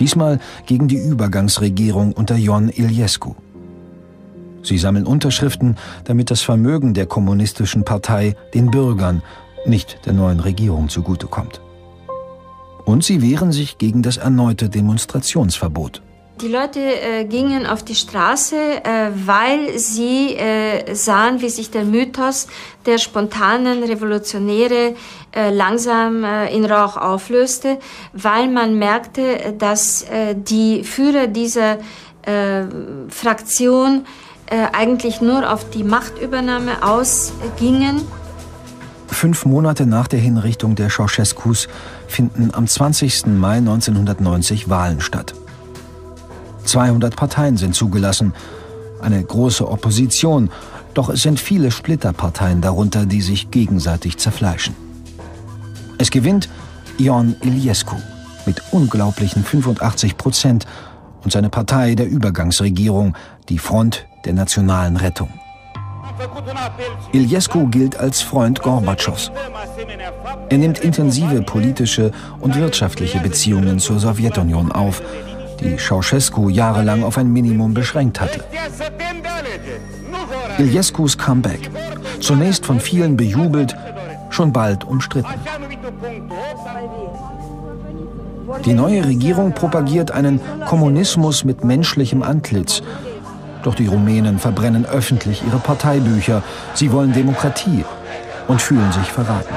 Diesmal gegen die Übergangsregierung unter Ion Iliescu. Sie sammeln Unterschriften, damit das Vermögen der kommunistischen Partei den Bürgern, nicht der neuen Regierung, zugutekommt. Und sie wehren sich gegen das erneute Demonstrationsverbot. Die Leute gingen auf die Straße, weil sie sahen, wie sich der Mythos der spontanen Revolutionäre langsam in Rauch auflöste, weil man merkte, dass die Führer dieser Fraktion eigentlich nur auf die Machtübernahme ausgingen. 5 Monate nach der Hinrichtung der Ceaușescus finden am 20. Mai 1990 Wahlen statt. 200 Parteien sind zugelassen, eine große Opposition, doch es sind viele Splitterparteien darunter, die sich gegenseitig zerfleischen. Es gewinnt Ion Iliescu mit unglaublichen 85% und seine Partei der Übergangsregierung, die Front der nationalen Rettung. Iliescu gilt als Freund Gorbatschows. Er nimmt intensive politische und wirtschaftliche Beziehungen zur Sowjetunion auf, die Ceaușescu jahrelang auf ein Minimum beschränkt hatte. Iliescus Comeback, zunächst von vielen bejubelt, schon bald umstritten. Die neue Regierung propagiert einen Kommunismus mit menschlichem Antlitz. Doch die Rumänen verbrennen öffentlich ihre Parteibücher. Sie wollen Demokratie und fühlen sich verraten.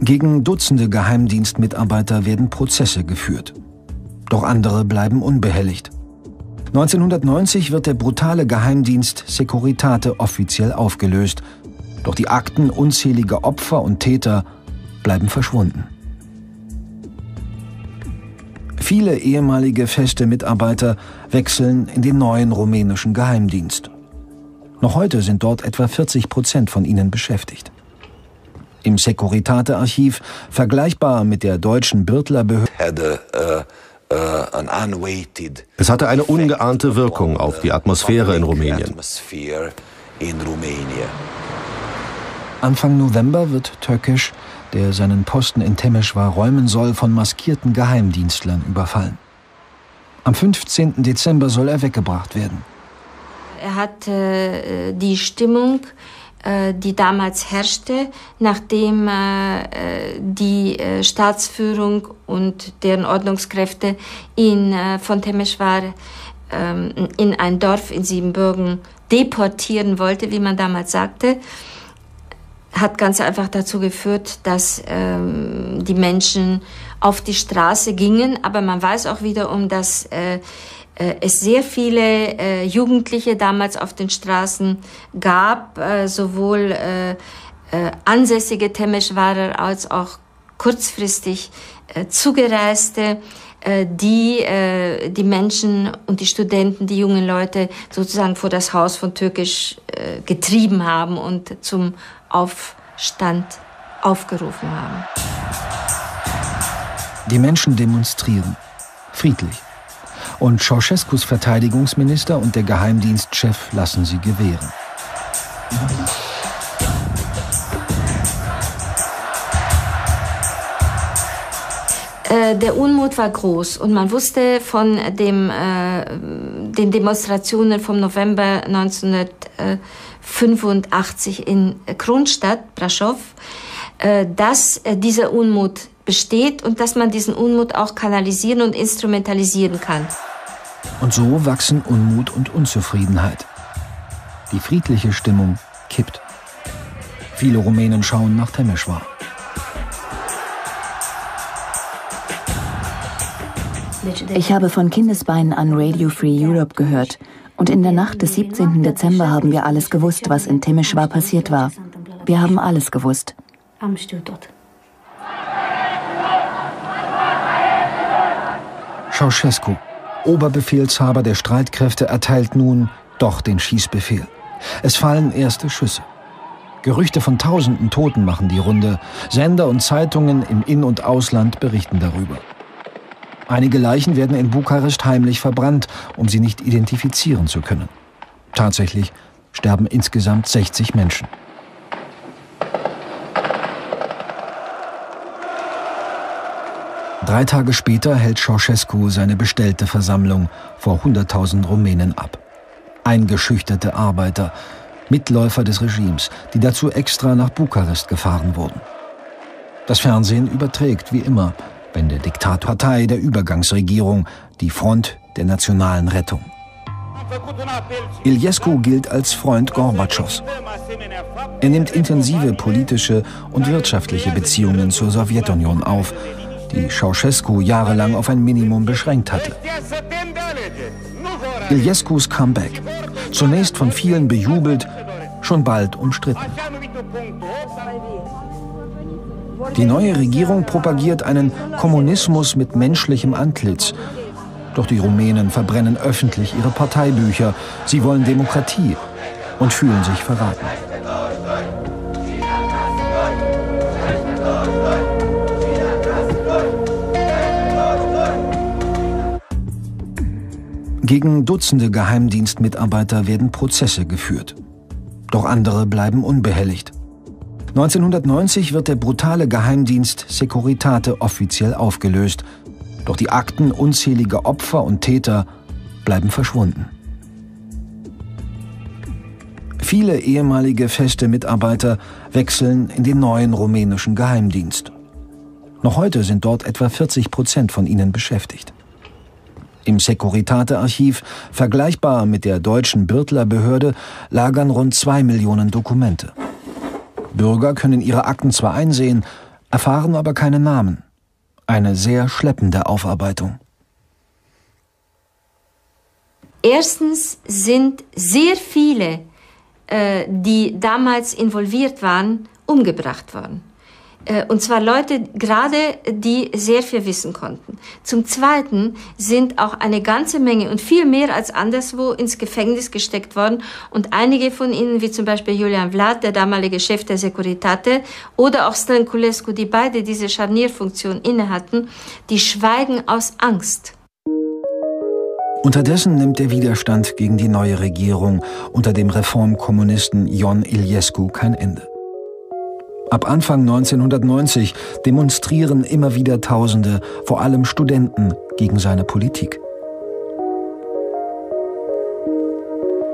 Gegen Dutzende Geheimdienstmitarbeiter werden Prozesse geführt. Doch andere bleiben unbehelligt. 1990 wird der brutale Geheimdienst Securitate offiziell aufgelöst. Doch die Akten unzähliger Opfer und Täter bleiben verschwunden. Viele ehemalige feste Mitarbeiter wechseln in den neuen rumänischen Geheimdienst. Noch heute sind dort etwa 40% von ihnen beschäftigt. Im Securitate-Archiv, vergleichbar mit der deutschen Birtlerbehörde. Es hatte eine ungeahnte Wirkung auf die Atmosphäre in Rumänien. Anfang November wird Tőkés, der seinen Posten in Timișoara räumen soll, von maskierten Geheimdienstlern überfallen. Am 15. Dezember soll er weggebracht werden. Er hat die Stimmung, die damals herrschte, nachdem die Staatsführung und deren Ordnungskräfte ihn von Timișoara in ein Dorf in Siebenbürgen deportieren wollte, wie man damals sagte, hat ganz einfach dazu geführt, dass die Menschen auf die Straße gingen. Aber man weiß auch wiederum, dass es sehr viele Jugendliche damals auf den Straßen gab, sowohl ansässige Timișoarer als auch kurzfristig Zugereiste, die Menschen und die Studenten, die jungen Leute sozusagen vor das Haus von Türkisch getrieben haben und zum Aufstand aufgerufen haben. Die Menschen demonstrieren, friedlich. Und Ceausescus Verteidigungsminister und der Geheimdienstchef lassen sie gewähren. Der Unmut war groß und man wusste von den Demonstrationen vom November 1985 in Kronstadt, Brașov, dass dieser Unmut besteht und dass man diesen Unmut auch kanalisieren und instrumentalisieren kann. Und so wachsen Unmut und Unzufriedenheit. Die friedliche Stimmung kippt. Viele Rumänen schauen nach Timișoara. Ich habe von Kindesbeinen an Radio Free Europe gehört. Und in der Nacht des 17. Dezember haben wir alles gewusst, was in Timișoara passiert war. Wir haben alles gewusst. Ceausescu, Oberbefehlshaber der Streitkräfte, erteilt nun doch den Schießbefehl. Es fallen erste Schüsse. Gerüchte von tausenden Toten machen die Runde. Sender und Zeitungen im In- und Ausland berichten darüber. Einige Leichen werden in Bukarest heimlich verbrannt, um sie nicht identifizieren zu können. Tatsächlich sterben insgesamt 60 Menschen. Drei Tage später hält Ceausescu seine bestellte Versammlung vor 100.000 Rumänen ab. Eingeschüchterte Arbeiter, Mitläufer des Regimes, die dazu extra nach Bukarest gefahren wurden. Das Fernsehen überträgt, wie immer, wenn der Diktatorpartei der Übergangsregierung, die Front der nationalen Rettung. Iliescu gilt als Freund Gorbatschows. Er nimmt intensive politische und wirtschaftliche Beziehungen zur Sowjetunion auf, die Ceausescu jahrelang auf ein Minimum beschränkt hatte. Iliescus Comeback, zunächst von vielen bejubelt, schon bald umstritten. Die neue Regierung propagiert einen Kommunismus mit menschlichem Antlitz. Doch die Rumänen verbrennen öffentlich ihre Parteibücher. Sie wollen Demokratie und fühlen sich verraten. Gegen Dutzende Geheimdienstmitarbeiter werden Prozesse geführt. Doch andere bleiben unbehelligt. 1990 wird der brutale Geheimdienst Securitate offiziell aufgelöst. Doch die Akten unzähliger Opfer und Täter bleiben verschwunden. Viele ehemalige feste Mitarbeiter wechseln in den neuen rumänischen Geheimdienst. Noch heute sind dort etwa 40% von ihnen beschäftigt. Im Securitate-Archiv, vergleichbar mit der deutschen Bürtlerbehörde, lagern rund 2 Millionen Dokumente. Bürger können ihre Akten zwar einsehen, erfahren aber keine Namen. Eine sehr schleppende Aufarbeitung. Erstens sind sehr viele, die damals involviert waren, umgebracht worden. Und zwar Leute, gerade die sehr viel wissen konnten. Zum Zweiten sind auch eine ganze Menge und viel mehr als anderswo ins Gefängnis gesteckt worden. Und einige von ihnen, wie zum Beispiel Julian Vlad, der damalige Chef der Securitate, oder auch Stanculescu, die beide diese Scharnierfunktion innehatten, die schweigen aus Angst. Unterdessen nimmt der Widerstand gegen die neue Regierung unter dem Reformkommunisten Ion Iliescu kein Ende. Ab Anfang 1990 demonstrieren immer wieder Tausende, vor allem Studenten, gegen seine Politik.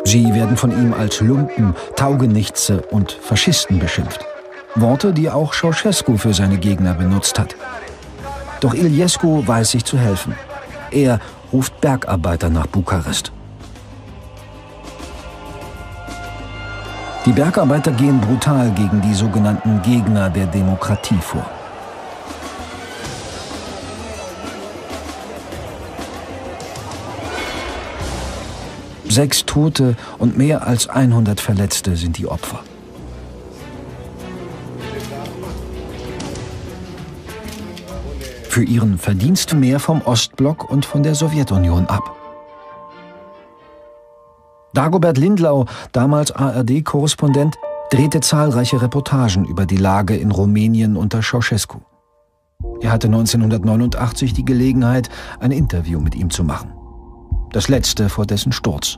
Sie werden von ihm als Lumpen, Taugenichtse und Faschisten beschimpft. Worte, die auch Ceausescu für seine Gegner benutzt hat. Doch Iliescu weiß sich zu helfen. Er ruft Bergarbeiter nach Bukarest. Die Bergarbeiter gehen brutal gegen die sogenannten Gegner der Demokratie vor. Sechs Tote und mehr als 100 Verletzte sind die Opfer. für ihren Verdienst mehr vom Ostblock und von der Sowjetunion ab. Dagobert Lindlau, damals ARD-Korrespondent, drehte zahlreiche Reportagen über die Lage in Rumänien unter Ceaușescu. Er hatte 1989 die Gelegenheit, ein Interview mit ihm zu machen. Das letzte vor dessen Sturz.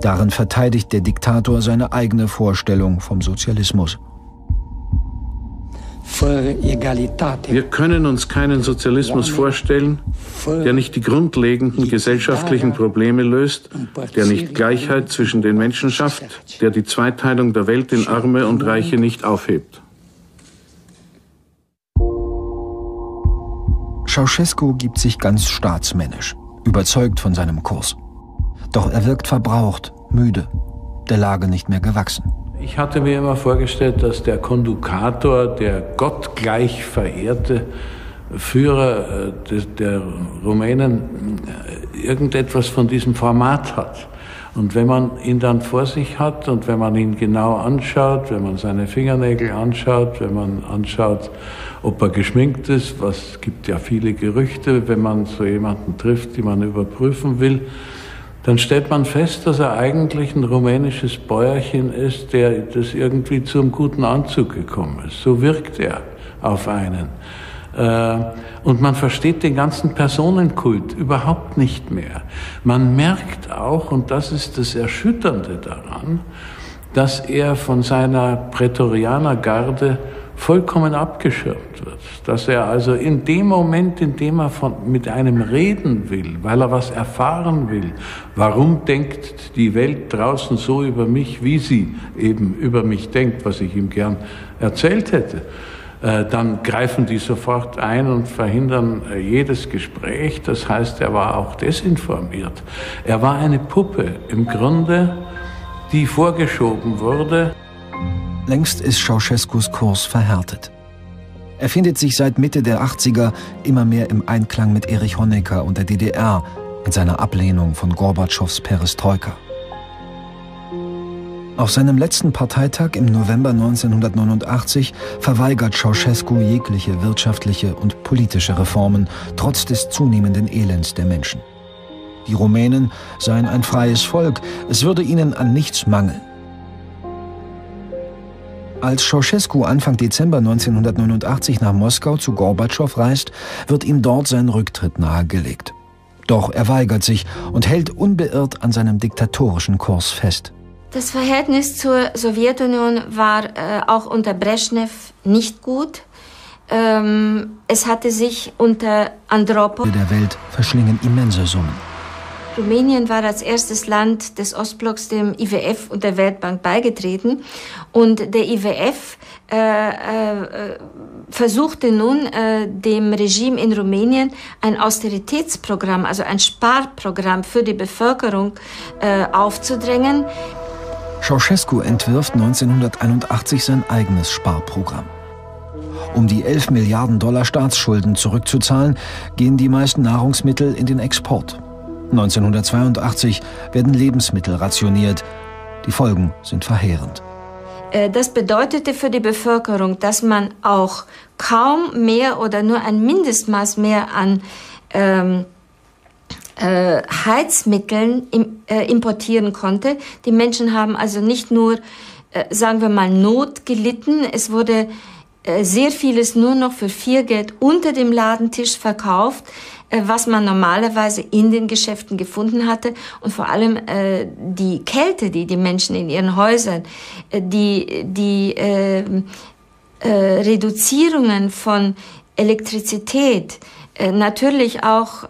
Darin verteidigt der Diktator seine eigene Vorstellung vom Sozialismus. Wir können uns keinen Sozialismus vorstellen, der nicht die grundlegenden gesellschaftlichen Probleme löst, der nicht Gleichheit zwischen den Menschen schafft, der die Zweiteilung der Welt in Arme und Reiche nicht aufhebt. Ceaușescu gibt sich ganz staatsmännisch, überzeugt von seinem Kurs. Doch er wirkt verbraucht, müde, der Lage nicht mehr gewachsen. Ich hatte mir immer vorgestellt, dass der Kondukator, der gottgleich verehrte Führer der Rumänen, irgendetwas von diesem Format hat. Und wenn man ihn dann vor sich hat und wenn man ihn genau anschaut, wenn man seine Fingernägel anschaut, wenn man anschaut, ob er geschminkt ist, was gibt ja viele Gerüchte, wenn man so jemanden trifft, die man überprüfen will, dann stellt man fest, dass er eigentlich ein rumänisches Bäuerchen ist, der das irgendwie zum guten Anzug gekommen ist. So wirkt er auf einen. Und man versteht den ganzen Personenkult überhaupt nicht mehr. Man merkt auch, und das ist das Erschütternde daran, dass er von seiner Prätorianergarde vollkommen abgeschirmt wird, dass er also in dem Moment, in dem er mit einem reden will, weil er was erfahren will, warum denkt die Welt draußen so über mich, wie sie eben über mich denkt, was ich ihm gern erzählt hätte, dann greifen die sofort ein und verhindern jedes Gespräch. Das heißt, er war auch desinformiert. Er war eine Puppe im Grunde, die vorgeschoben wurde. Längst ist Ceaușescus Kurs verhärtet. Er findet sich seit Mitte der 80er immer mehr im Einklang mit Erich Honecker und der DDR in seiner Ablehnung von Gorbatschows Perestroika. Auf seinem letzten Parteitag im November 1989 verweigert Ceaușescu jegliche wirtschaftliche und politische Reformen, trotz des zunehmenden Elends der Menschen. Die Rumänen seien ein freies Volk, es würde ihnen an nichts mangeln. Als Ceaușescu Anfang Dezember 1989 nach Moskau zu Gorbatschow reist, wird ihm dort sein Rücktritt nahegelegt. Doch er weigert sich und hält unbeirrt an seinem diktatorischen Kurs fest. Das Verhältnis zur Sowjetunion war auch unter Brezhnev nicht gut. Es hatte sich unter Andropov... ...der Welt verschlingen immense Summen. Rumänien war als erstes Land des Ostblocks dem IWF und der Weltbank beigetreten. Und der IWF versuchte nun, dem Regime in Rumänien ein Austeritätsprogramm, also ein Sparprogramm für die Bevölkerung aufzudrängen. Ceaușescu entwirft 1981 sein eigenes Sparprogramm. Um die $11 Milliarden Staatsschulden zurückzuzahlen, gehen die meisten Nahrungsmittel in den Export. 1982 werden Lebensmittel rationiert. Die Folgen sind verheerend. Das bedeutete für die Bevölkerung, dass man auch kaum mehr oder nur ein Mindestmaß mehr an Heizmitteln importieren konnte. Die Menschen haben also nicht nur, sagen wir mal, Not gelitten. Es wurde sehr vieles nur noch für viel Geld unter dem Ladentisch verkauft, was man normalerweise in den Geschäften gefunden hatte. Und vor allem die Kälte, die die Menschen in ihren Häusern, die Reduzierungen von Elektrizität, natürlich auch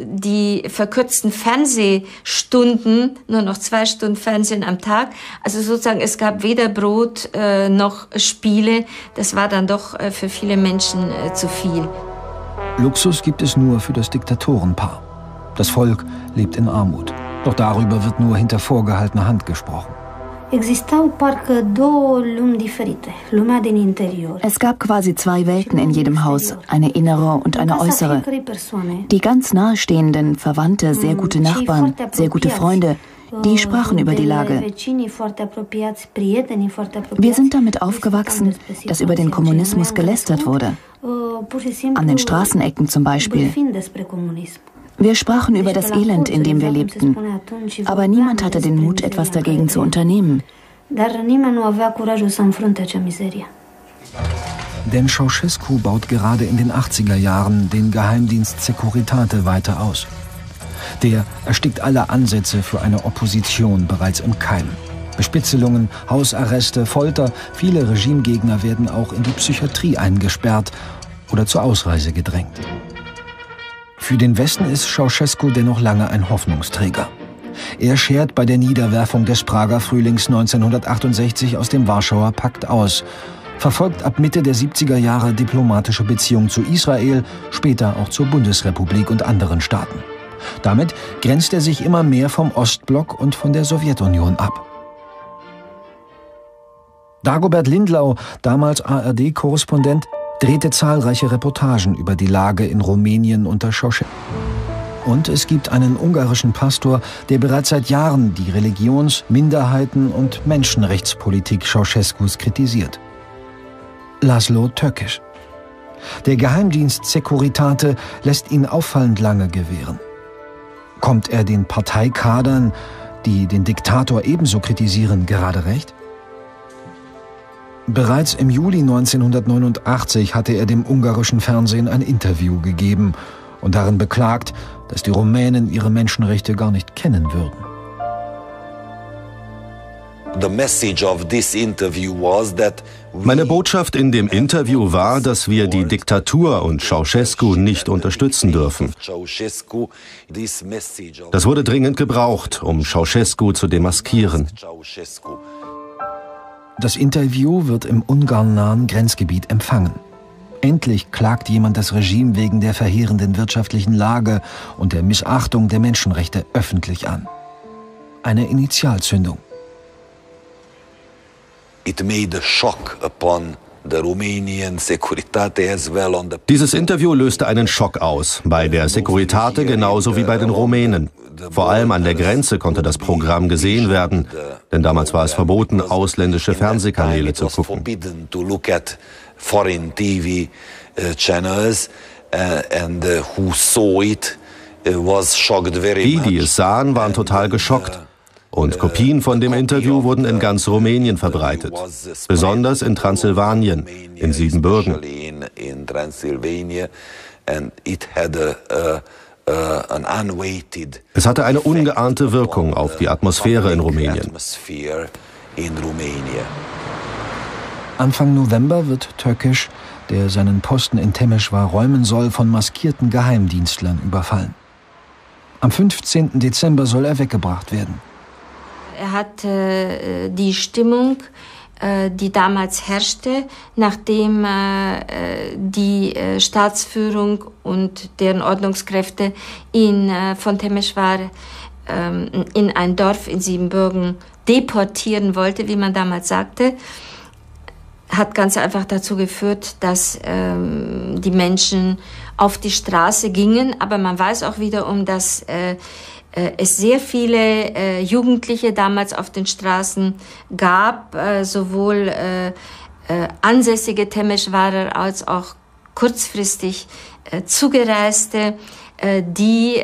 die verkürzten Fernsehstunden, nur noch 2 Stunden Fernsehen am Tag. Also sozusagen, es gab weder Brot noch Spiele. Das war dann doch für viele Menschen zu viel. Luxus gibt es nur für das Diktatorenpaar. Das Volk lebt in Armut. Doch darüber wird nur hinter vorgehaltener Hand gesprochen. Es gab quasi 2 Welten in jedem Haus, eine innere und eine äußere. Die ganz nahestehenden, Verwandte, sehr gute Nachbarn, sehr gute Freunde, Die sprachen über die Lage. Wir sind damit aufgewachsen, dass über den Kommunismus gelästert wurde. An den Straßenecken zum Beispiel. Wir sprachen über das Elend, in dem wir lebten. Aber niemand hatte den Mut, etwas dagegen zu unternehmen. Denn Ceausescu baut gerade in den 80er Jahren den Geheimdienst Securitate weiter aus. Der erstickt alle Ansätze für eine Opposition bereits im Keim. Bespitzelungen, Hausarreste, Folter, viele Regimegegner werden auch in die Psychiatrie eingesperrt oder zur Ausreise gedrängt. Für den Westen ist Ceausescu dennoch lange ein Hoffnungsträger. Er schert bei der Niederwerfung des Prager Frühlings 1968 aus dem Warschauer Pakt aus, verfolgt ab Mitte der 70er Jahre diplomatische Beziehungen zu Israel, später auch zur Bundesrepublik und anderen Staaten. Damit grenzt er sich immer mehr vom Ostblock und von der Sowjetunion ab. Dagobert Lindlau, damals ARD-Korrespondent, drehte zahlreiche Reportagen über die Lage in Rumänien unter Ceausescu. Und es gibt einen ungarischen Pastor, der bereits seit Jahren die Religions-, Minderheiten- und Menschenrechtspolitik Ceausescus kritisiert. László Tőkés. Der Geheimdienst Securitate lässt ihn auffallend lange gewähren. Kommt er den Parteikadern, die den Diktator ebenso kritisieren, gerade recht? Bereits im Juli 1989 hatte er dem ungarischen Fernsehen ein Interview gegeben und darin beklagt, dass die Rumänen ihre Menschenrechte gar nicht kennen würden. Meine Botschaft in dem Interview war, dass wir die Diktatur und Ceausescu nicht unterstützen dürfen. Das wurde dringend gebraucht, um Ceausescu zu demaskieren. Das Interview wird im ungarn-nahen Grenzgebiet empfangen. Endlich klagt jemand das Regime wegen der verheerenden wirtschaftlichen Lage und der Missachtung der Menschenrechte öffentlich an. Eine Initialzündung. Dieses Interview löste einen Schock aus, bei der Securitate genauso wie bei den Rumänen. Vor allem an der Grenze konnte das Programm gesehen werden, denn damals war es verboten, ausländische Fernsehkanäle zu gucken. Die, die es sahen, waren total geschockt. Und Kopien von dem Interview wurden in ganz Rumänien verbreitet, besonders in Transsilvanien, in Siebenbürgen. Es hatte eine ungeahnte Wirkung auf die Atmosphäre in Rumänien. Anfang November wird Tőkés, der seinen Posten in Timișoara räumen soll, von maskierten Geheimdienstlern überfallen. Am 15. Dezember soll er weggebracht werden. Er hat die Stimmung, die damals herrschte, nachdem die Staatsführung und deren Ordnungskräfte ihn von Timișoara in ein Dorf in Siebenbürgen deportieren wollte, wie man damals sagte, hat ganz einfach dazu geführt, dass die Menschen auf die Straße gingen. Aber man weiß auch wiederum, dass es sehr viele Jugendliche damals auf den Straßen gab, sowohl ansässige Timișoarer als auch kurzfristig Zugereiste, die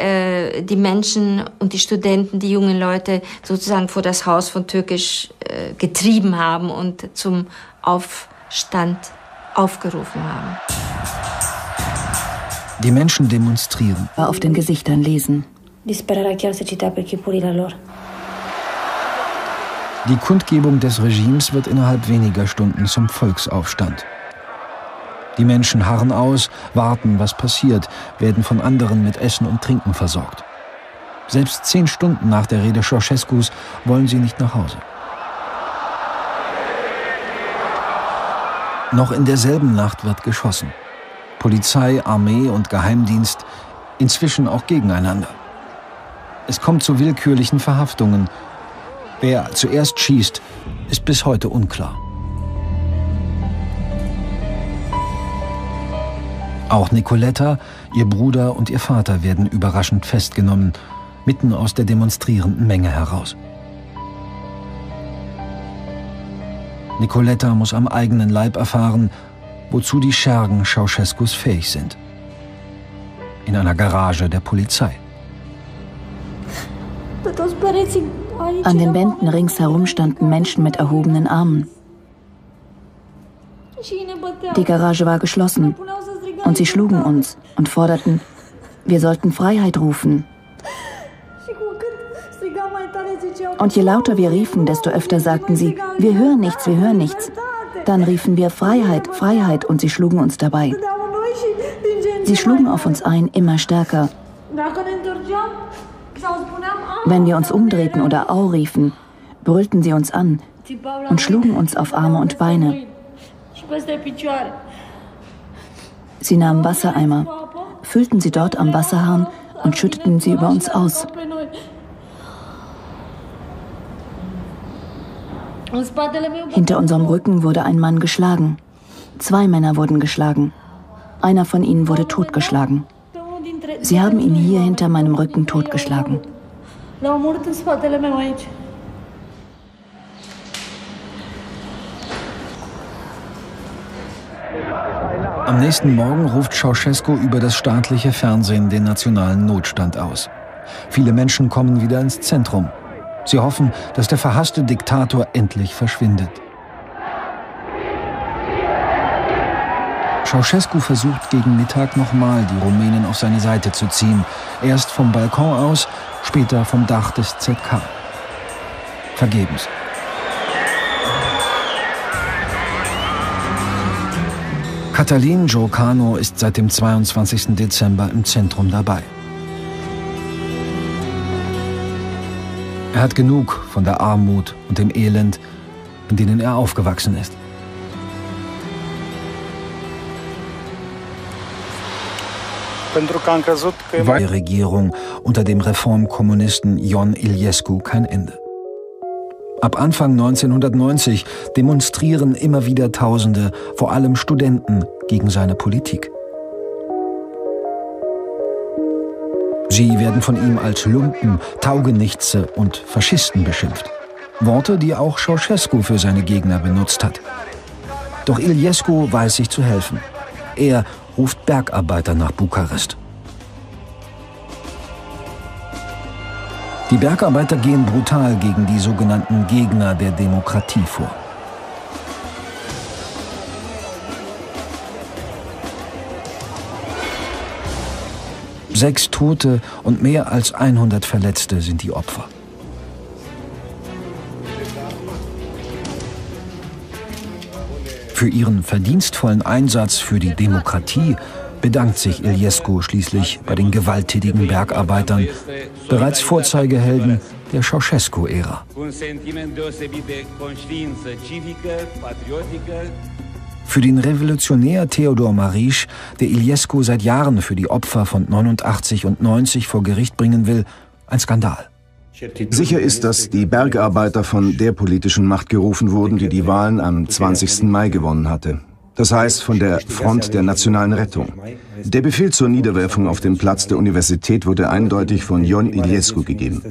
die Menschen und die Studenten, die jungen Leute sozusagen vor das Haus von Tőkés getrieben haben und zum Aufstand aufgerufen haben. Die Menschen demonstrieren. Auf den Gesichtern lesen. Die Kundgebung des Regimes wird innerhalb weniger Stunden zum Volksaufstand. Die Menschen harren aus, warten, was passiert, werden von anderen mit Essen und Trinken versorgt. Selbst 10 Stunden nach der Rede Ceausescus wollen sie nicht nach Hause. Noch in derselben Nacht wird geschossen. Polizei, Armee und Geheimdienst, inzwischen auch gegeneinander. Es kommt zu willkürlichen Verhaftungen. Wer zuerst schießt, ist bis heute unklar. Auch Nicoletta, ihr Bruder und ihr Vater werden überraschend festgenommen. mitten aus der demonstrierenden Menge heraus. Nicoletta muss am eigenen Leib erfahren, wozu die Schergen Ceaușescus fähig sind. In einer Garage der Polizei. An den Wänden ringsherum standen Menschen mit erhobenen Armen. Die Garage war geschlossen und sie schlugen uns und forderten, wir sollten Freiheit rufen. Und je lauter wir riefen, desto öfter sagten sie, wir hören nichts, wir hören nichts. Dann riefen wir Freiheit, Freiheit und sie schlugen uns dabei. Sie schlugen auf uns ein, immer stärker. Wenn wir uns umdrehten oder au riefen, brüllten sie uns an und schlugen uns auf Arme und Beine. Sie nahmen Wassereimer, füllten sie dort am Wasserhahn und schütteten sie über uns aus. Hinter unserem Rücken wurde ein Mann geschlagen. 2 Männer wurden geschlagen. Einer von ihnen wurde totgeschlagen. Sie haben ihn hier hinter meinem Rücken totgeschlagen. Am nächsten Morgen ruft Ceaușescu über das staatliche Fernsehen den nationalen Notstand aus. Viele Menschen kommen wieder ins Zentrum. Sie hoffen, dass der verhasste Diktator endlich verschwindet. Ceaușescu versucht gegen Mittag nochmal, die Rumänen auf seine Seite zu ziehen. Erst vom Balkon aus, später vom Dach des ZK. Vergebens. Cătălin Giurcanu ist seit dem 22. Dezember im Zentrum dabei. Er hat genug von der Armut und dem Elend, in denen er aufgewachsen ist. Weil die Regierung unter dem Reformkommunisten Ion Iliescu kein Ende. Ab Anfang 1990 demonstrieren immer wieder Tausende, vor allem Studenten, gegen seine Politik. Sie werden von ihm als Lumpen, Taugenichtse und Faschisten beschimpft. Worte, die auch Ceaușescu für seine Gegner benutzt hat. Doch Iliescu weiß sich zu helfen. Er ruft Bergarbeiter nach Bukarest. Die Bergarbeiter gehen brutal gegen die sogenannten Gegner der Demokratie vor. Sechs Tote und mehr als 100 Verletzte sind die Opfer. Für ihren verdienstvollen Einsatz für die Demokratie bedankt sich Iliescu schließlich bei den gewalttätigen Bergarbeitern, bereits Vorzeigehelden der Ceaușescu-Ära. Für den Revolutionär Theodor Marisch, der Iliescu seit Jahren für die Opfer von 89 und 90 vor Gericht bringen will, ein Skandal. Sicher ist, dass die Bergarbeiter von der politischen Macht gerufen wurden, die die Wahlen am 20. Mai gewonnen hatte. Das heißt von der Front der nationalen Rettung. Der Befehl zur Niederwerfung auf dem Platz der Universität wurde eindeutig von Ion Iliescu gegeben.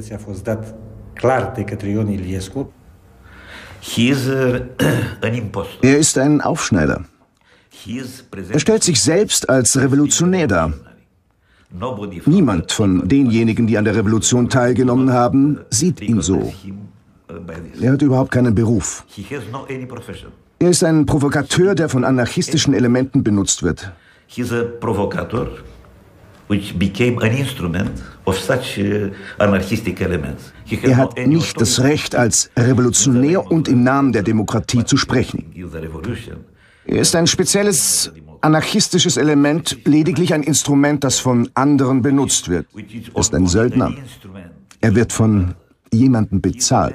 Er ist ein Aufschneider. Er stellt sich selbst als Revolutionär dar. Niemand von denjenigen, die an der Revolution teilgenommen haben, sieht ihn so. Er hat überhaupt keinen Beruf. Er ist ein Provokateur, der von anarchistischen Elementen benutzt wird. Er hat nicht das Recht, als Revolutionär und im Namen der Demokratie zu sprechen. Er ist ein spezielles anarchistisches Element, lediglich ein Instrument, das von anderen benutzt wird. Er ist ein Söldner. Er wird von jemandem bezahlt.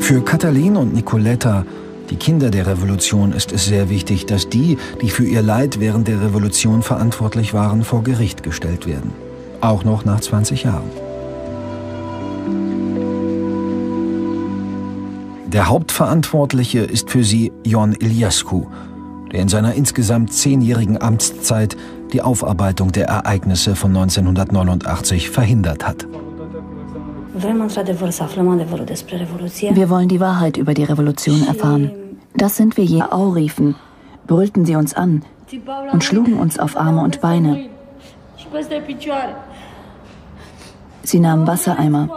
Für Cătălin und Nicoletta, die Kinder der Revolution, ist es sehr wichtig, dass die, die für ihr Leid während der Revolution verantwortlich waren, vor Gericht gestellt werden. Auch noch nach 20 Jahren. Der Hauptverantwortliche ist für sie Ion Iliescu, der in seiner insgesamt 10-jährigen Amtszeit die Aufarbeitung der Ereignisse von 1989 verhindert hat. Wir wollen die Wahrheit über die Revolution erfahren. Das sind wir je auch, riefen, brüllten sie uns an und schlugen uns auf Arme und Beine. Sie nahmen Wassereimer,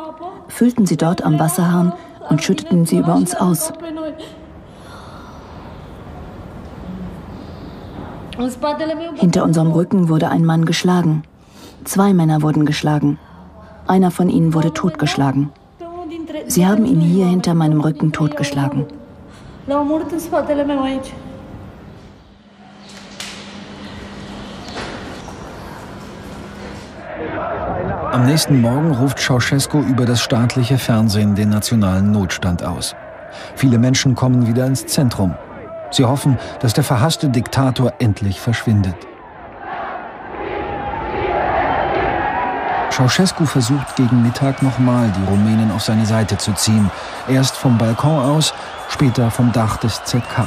füllten sie dort am Wasserhahn und schütteten sie über uns aus. Hinter unserem Rücken wurde ein Mann geschlagen. 2 Männer wurden geschlagen. Einer von ihnen wurde totgeschlagen. Sie haben ihn hier hinter meinem Rücken totgeschlagen. Am nächsten Morgen ruft Ceaușescu über das staatliche Fernsehen den nationalen Notstand aus. Viele Menschen kommen wieder ins Zentrum. Sie hoffen, dass der verhasste Diktator endlich verschwindet. Ceaușescu versucht gegen Mittag nochmal, die Rumänen auf seine Seite zu ziehen. Erst vom Balkon aus, später vom Dach des ZK.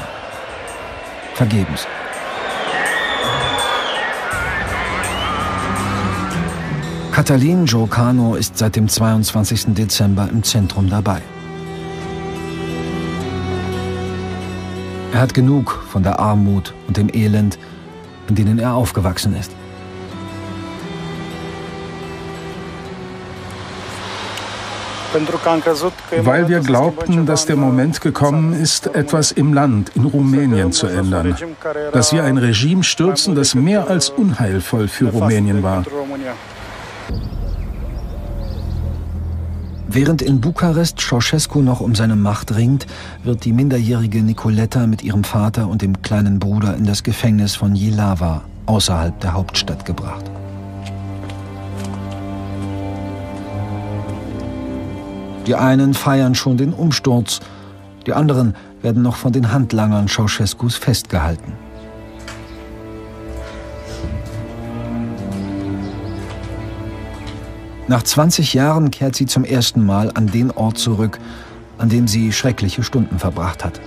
Vergebens. Cătălin Giurcanu ist seit dem 22. Dezember im Zentrum dabei. Er hat genug von der Armut und dem Elend, in denen er aufgewachsen ist. Weil wir glaubten, dass der Moment gekommen ist, etwas im Land, in Rumänien zu ändern. Dass wir ein Regime stürzen, das mehr als unheilvoll für Rumänien war. Während in Bukarest Ceaușescu noch um seine Macht ringt, wird die minderjährige Nicoletta mit ihrem Vater und dem kleinen Bruder in das Gefängnis von Jilava, außerhalb der Hauptstadt, gebracht. Die einen feiern schon den Umsturz, die anderen werden noch von den Handlangern Ceaușescus festgehalten. Nach 20 Jahren kehrt sie zum ersten Mal an den Ort zurück, an dem sie schreckliche Stunden verbracht hat.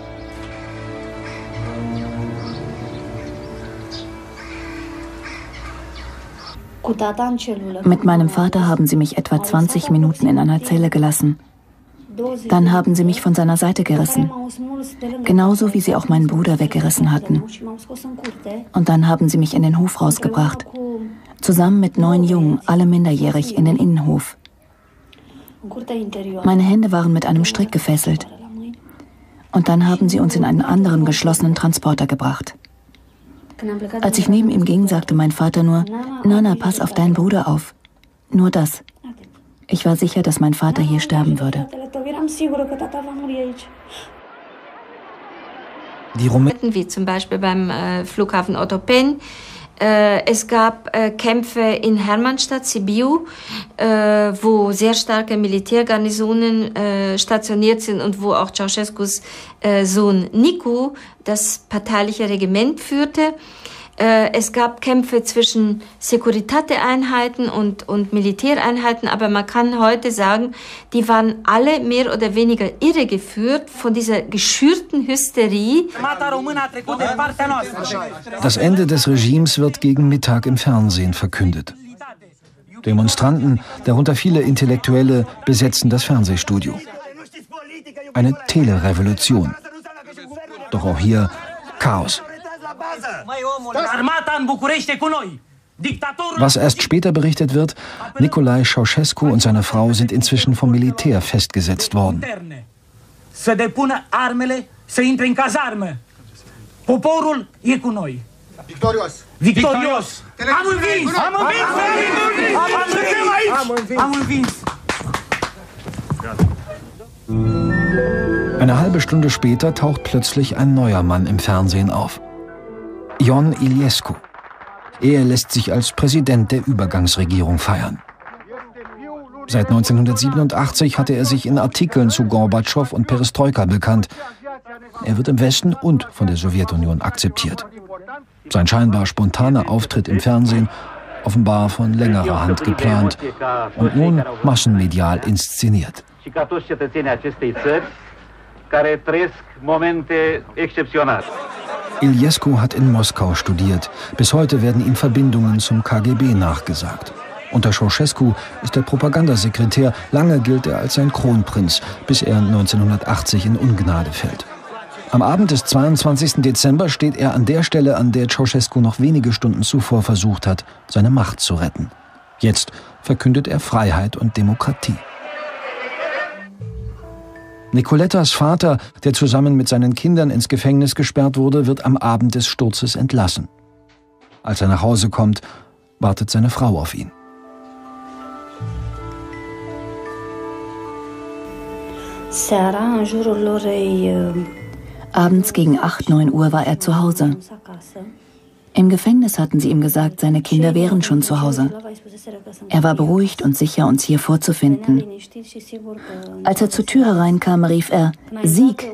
Mit meinem Vater haben sie mich etwa 20 Minuten in einer Zelle gelassen. Dann haben sie mich von seiner Seite gerissen. Genauso wie sie auch meinen Bruder weggerissen hatten. Und dann haben sie mich in den Hof rausgebracht. Zusammen mit 9 Jungen, alle minderjährig, in den Innenhof. Meine Hände waren mit einem Strick gefesselt. Und dann haben sie uns in einen anderen geschlossenen Transporter gebracht. Als ich neben ihm ging, sagte mein Vater nur, Nana, pass auf deinen Bruder auf. Nur das. Ich war sicher, dass mein Vater hier sterben würde. Die Rumänen, wie zum Beispiel beim Flughafen Otopeni, es gab Kämpfe in Hermannstadt, Sibiu, wo sehr starke Militärgarnisonen stationiert sind und wo auch Ceaușescus Sohn Nicu das parteiliche Regiment führte. Es gab Kämpfe zwischen Securitate-Einheiten und Militäreinheiten, aber man kann heute sagen, die waren alle mehr oder weniger irregeführt von dieser geschürten Hysterie. Das Ende des Regimes wird gegen Mittag im Fernsehen verkündet. Demonstranten, darunter viele Intellektuelle, besetzen das Fernsehstudio. Eine Telerevolution. Doch auch hier Chaos. Was erst später berichtet wird, Nicolae Ceaușescu und seine Frau sind inzwischen vom Militär festgesetzt worden. Eine halbe Stunde später taucht plötzlich ein neuer Mann im Fernsehen auf. Ion Iliescu. Er lässt sich als Präsident der Übergangsregierung feiern. Seit 1987 hatte er sich in Artikeln zu Gorbatschow und Perestroika bekannt. Er wird im Westen und von der Sowjetunion akzeptiert. Sein scheinbar spontaner Auftritt im Fernsehen, offenbar von längerer Hand geplant und nun massenmedial inszeniert. Iliescu hat in Moskau studiert. Bis heute werden ihm Verbindungen zum KGB nachgesagt. Unter Ceaușescu ist er Propagandasekretär. Lange gilt er als sein Kronprinz, bis er 1980 in Ungnade fällt. Am Abend des 22. Dezember steht er an der Stelle, an der Ceaușescu noch wenige Stunden zuvor versucht hat, seine Macht zu retten. Jetzt verkündet er Freiheit und Demokratie. Nicolettas Vater, der zusammen mit seinen Kindern ins Gefängnis gesperrt wurde, wird am Abend des Sturzes entlassen. Als er nach Hause kommt, wartet seine Frau auf ihn. Abends gegen 8, 9 Uhr war er zu Hause. Im Gefängnis hatten sie ihm gesagt, seine Kinder wären schon zu Hause. Er war beruhigt und sicher, uns hier vorzufinden. Als er zur Tür hereinkam, rief er Sieg,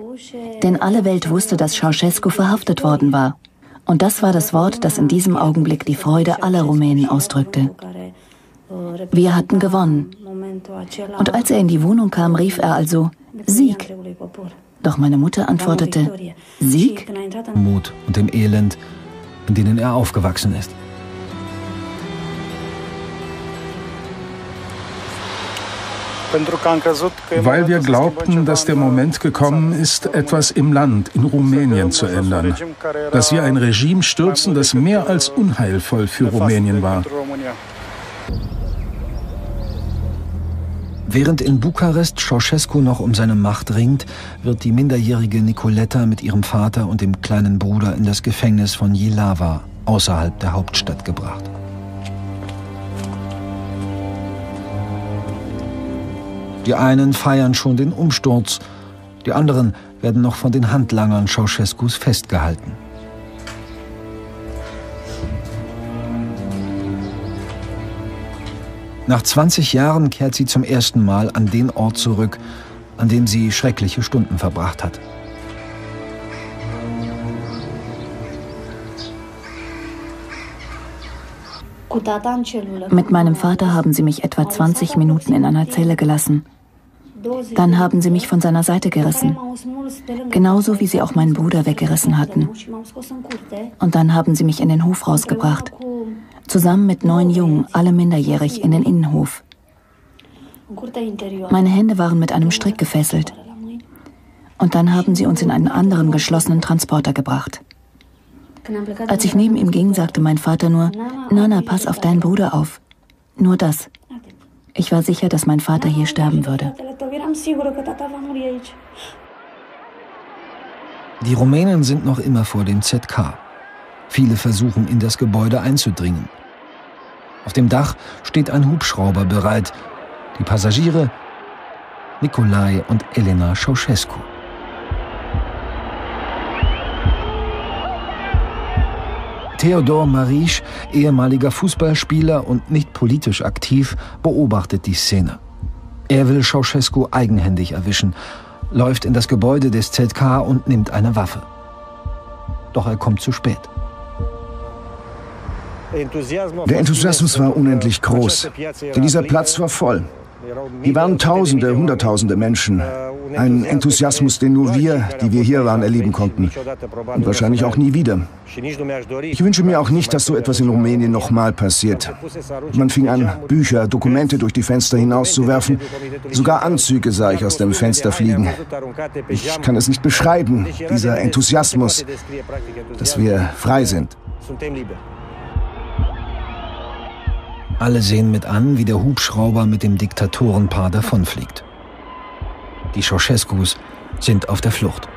denn alle Welt wusste, dass Ceaușescu verhaftet worden war. Und das war das Wort, das in diesem Augenblick die Freude aller Rumänen ausdrückte. Wir hatten gewonnen. Und als er in die Wohnung kam, rief er also Sieg. Doch meine Mutter antwortete Sieg? Mut und dem Elend, in denen er aufgewachsen ist. Weil wir glaubten, dass der Moment gekommen ist, etwas im Land, in Rumänien zu ändern. Dass wir ein Regime stürzen, das mehr als unheilvoll für Rumänien war. Während in Bukarest Ceaușescu noch um seine Macht ringt, wird die minderjährige Nicoletta mit ihrem Vater und dem kleinen Bruder in das Gefängnis von Jilava, außerhalb der Hauptstadt, gebracht. Die einen feiern schon den Umsturz, die anderen werden noch von den Handlangern Ceaușescus festgehalten. Nach 20 Jahren kehrt sie zum ersten Mal an den Ort zurück, an dem sie schreckliche Stunden verbracht hat. Mit meinem Vater haben sie mich etwa 20 Minuten in einer Zelle gelassen. Dann haben sie mich von seiner Seite gerissen. Genauso wie sie auch meinen Bruder weggerissen hatten. Und dann haben sie mich in den Hof rausgebracht. Zusammen mit 9 Jungen, alle minderjährig, in den Innenhof. Meine Hände waren mit einem Strick gefesselt. Und dann haben sie uns in einen anderen geschlossenen Transporter gebracht. Als ich neben ihm ging, sagte mein Vater nur, Nana, pass auf deinen Bruder auf. Nur das. Ich war sicher, dass mein Vater hier sterben würde. Die Rumänen sind noch immer vor dem ZK. Viele versuchen, in das Gebäude einzudringen. Auf dem Dach steht ein Hubschrauber bereit. Die Passagiere, Nicolae und Elena Ceausescu. Theodor Marisch, ehemaliger Fußballspieler und nicht politisch aktiv, beobachtet die Szene. Er will Ceaușescu eigenhändig erwischen, läuft in das Gebäude des ZK und nimmt eine Waffe. Doch er kommt zu spät. Der Enthusiasmus war unendlich groß, denn dieser Platz war voll. Hier waren Tausende, Hunderttausende Menschen. Ein Enthusiasmus, den nur wir, die wir hier waren, erleben konnten. Und wahrscheinlich auch nie wieder. Ich wünsche mir auch nicht, dass so etwas in Rumänien nochmal passiert. Man fing an, Bücher, Dokumente durch die Fenster hinauszuwerfen. Sogar Anzüge sah ich aus dem Fenster fliegen. Ich kann es nicht beschreiben, dieser Enthusiasmus, dass wir frei sind. Alle sehen mit an, wie der Hubschrauber mit dem Diktatorenpaar davonfliegt. Die Ceaușescus sind auf der Flucht.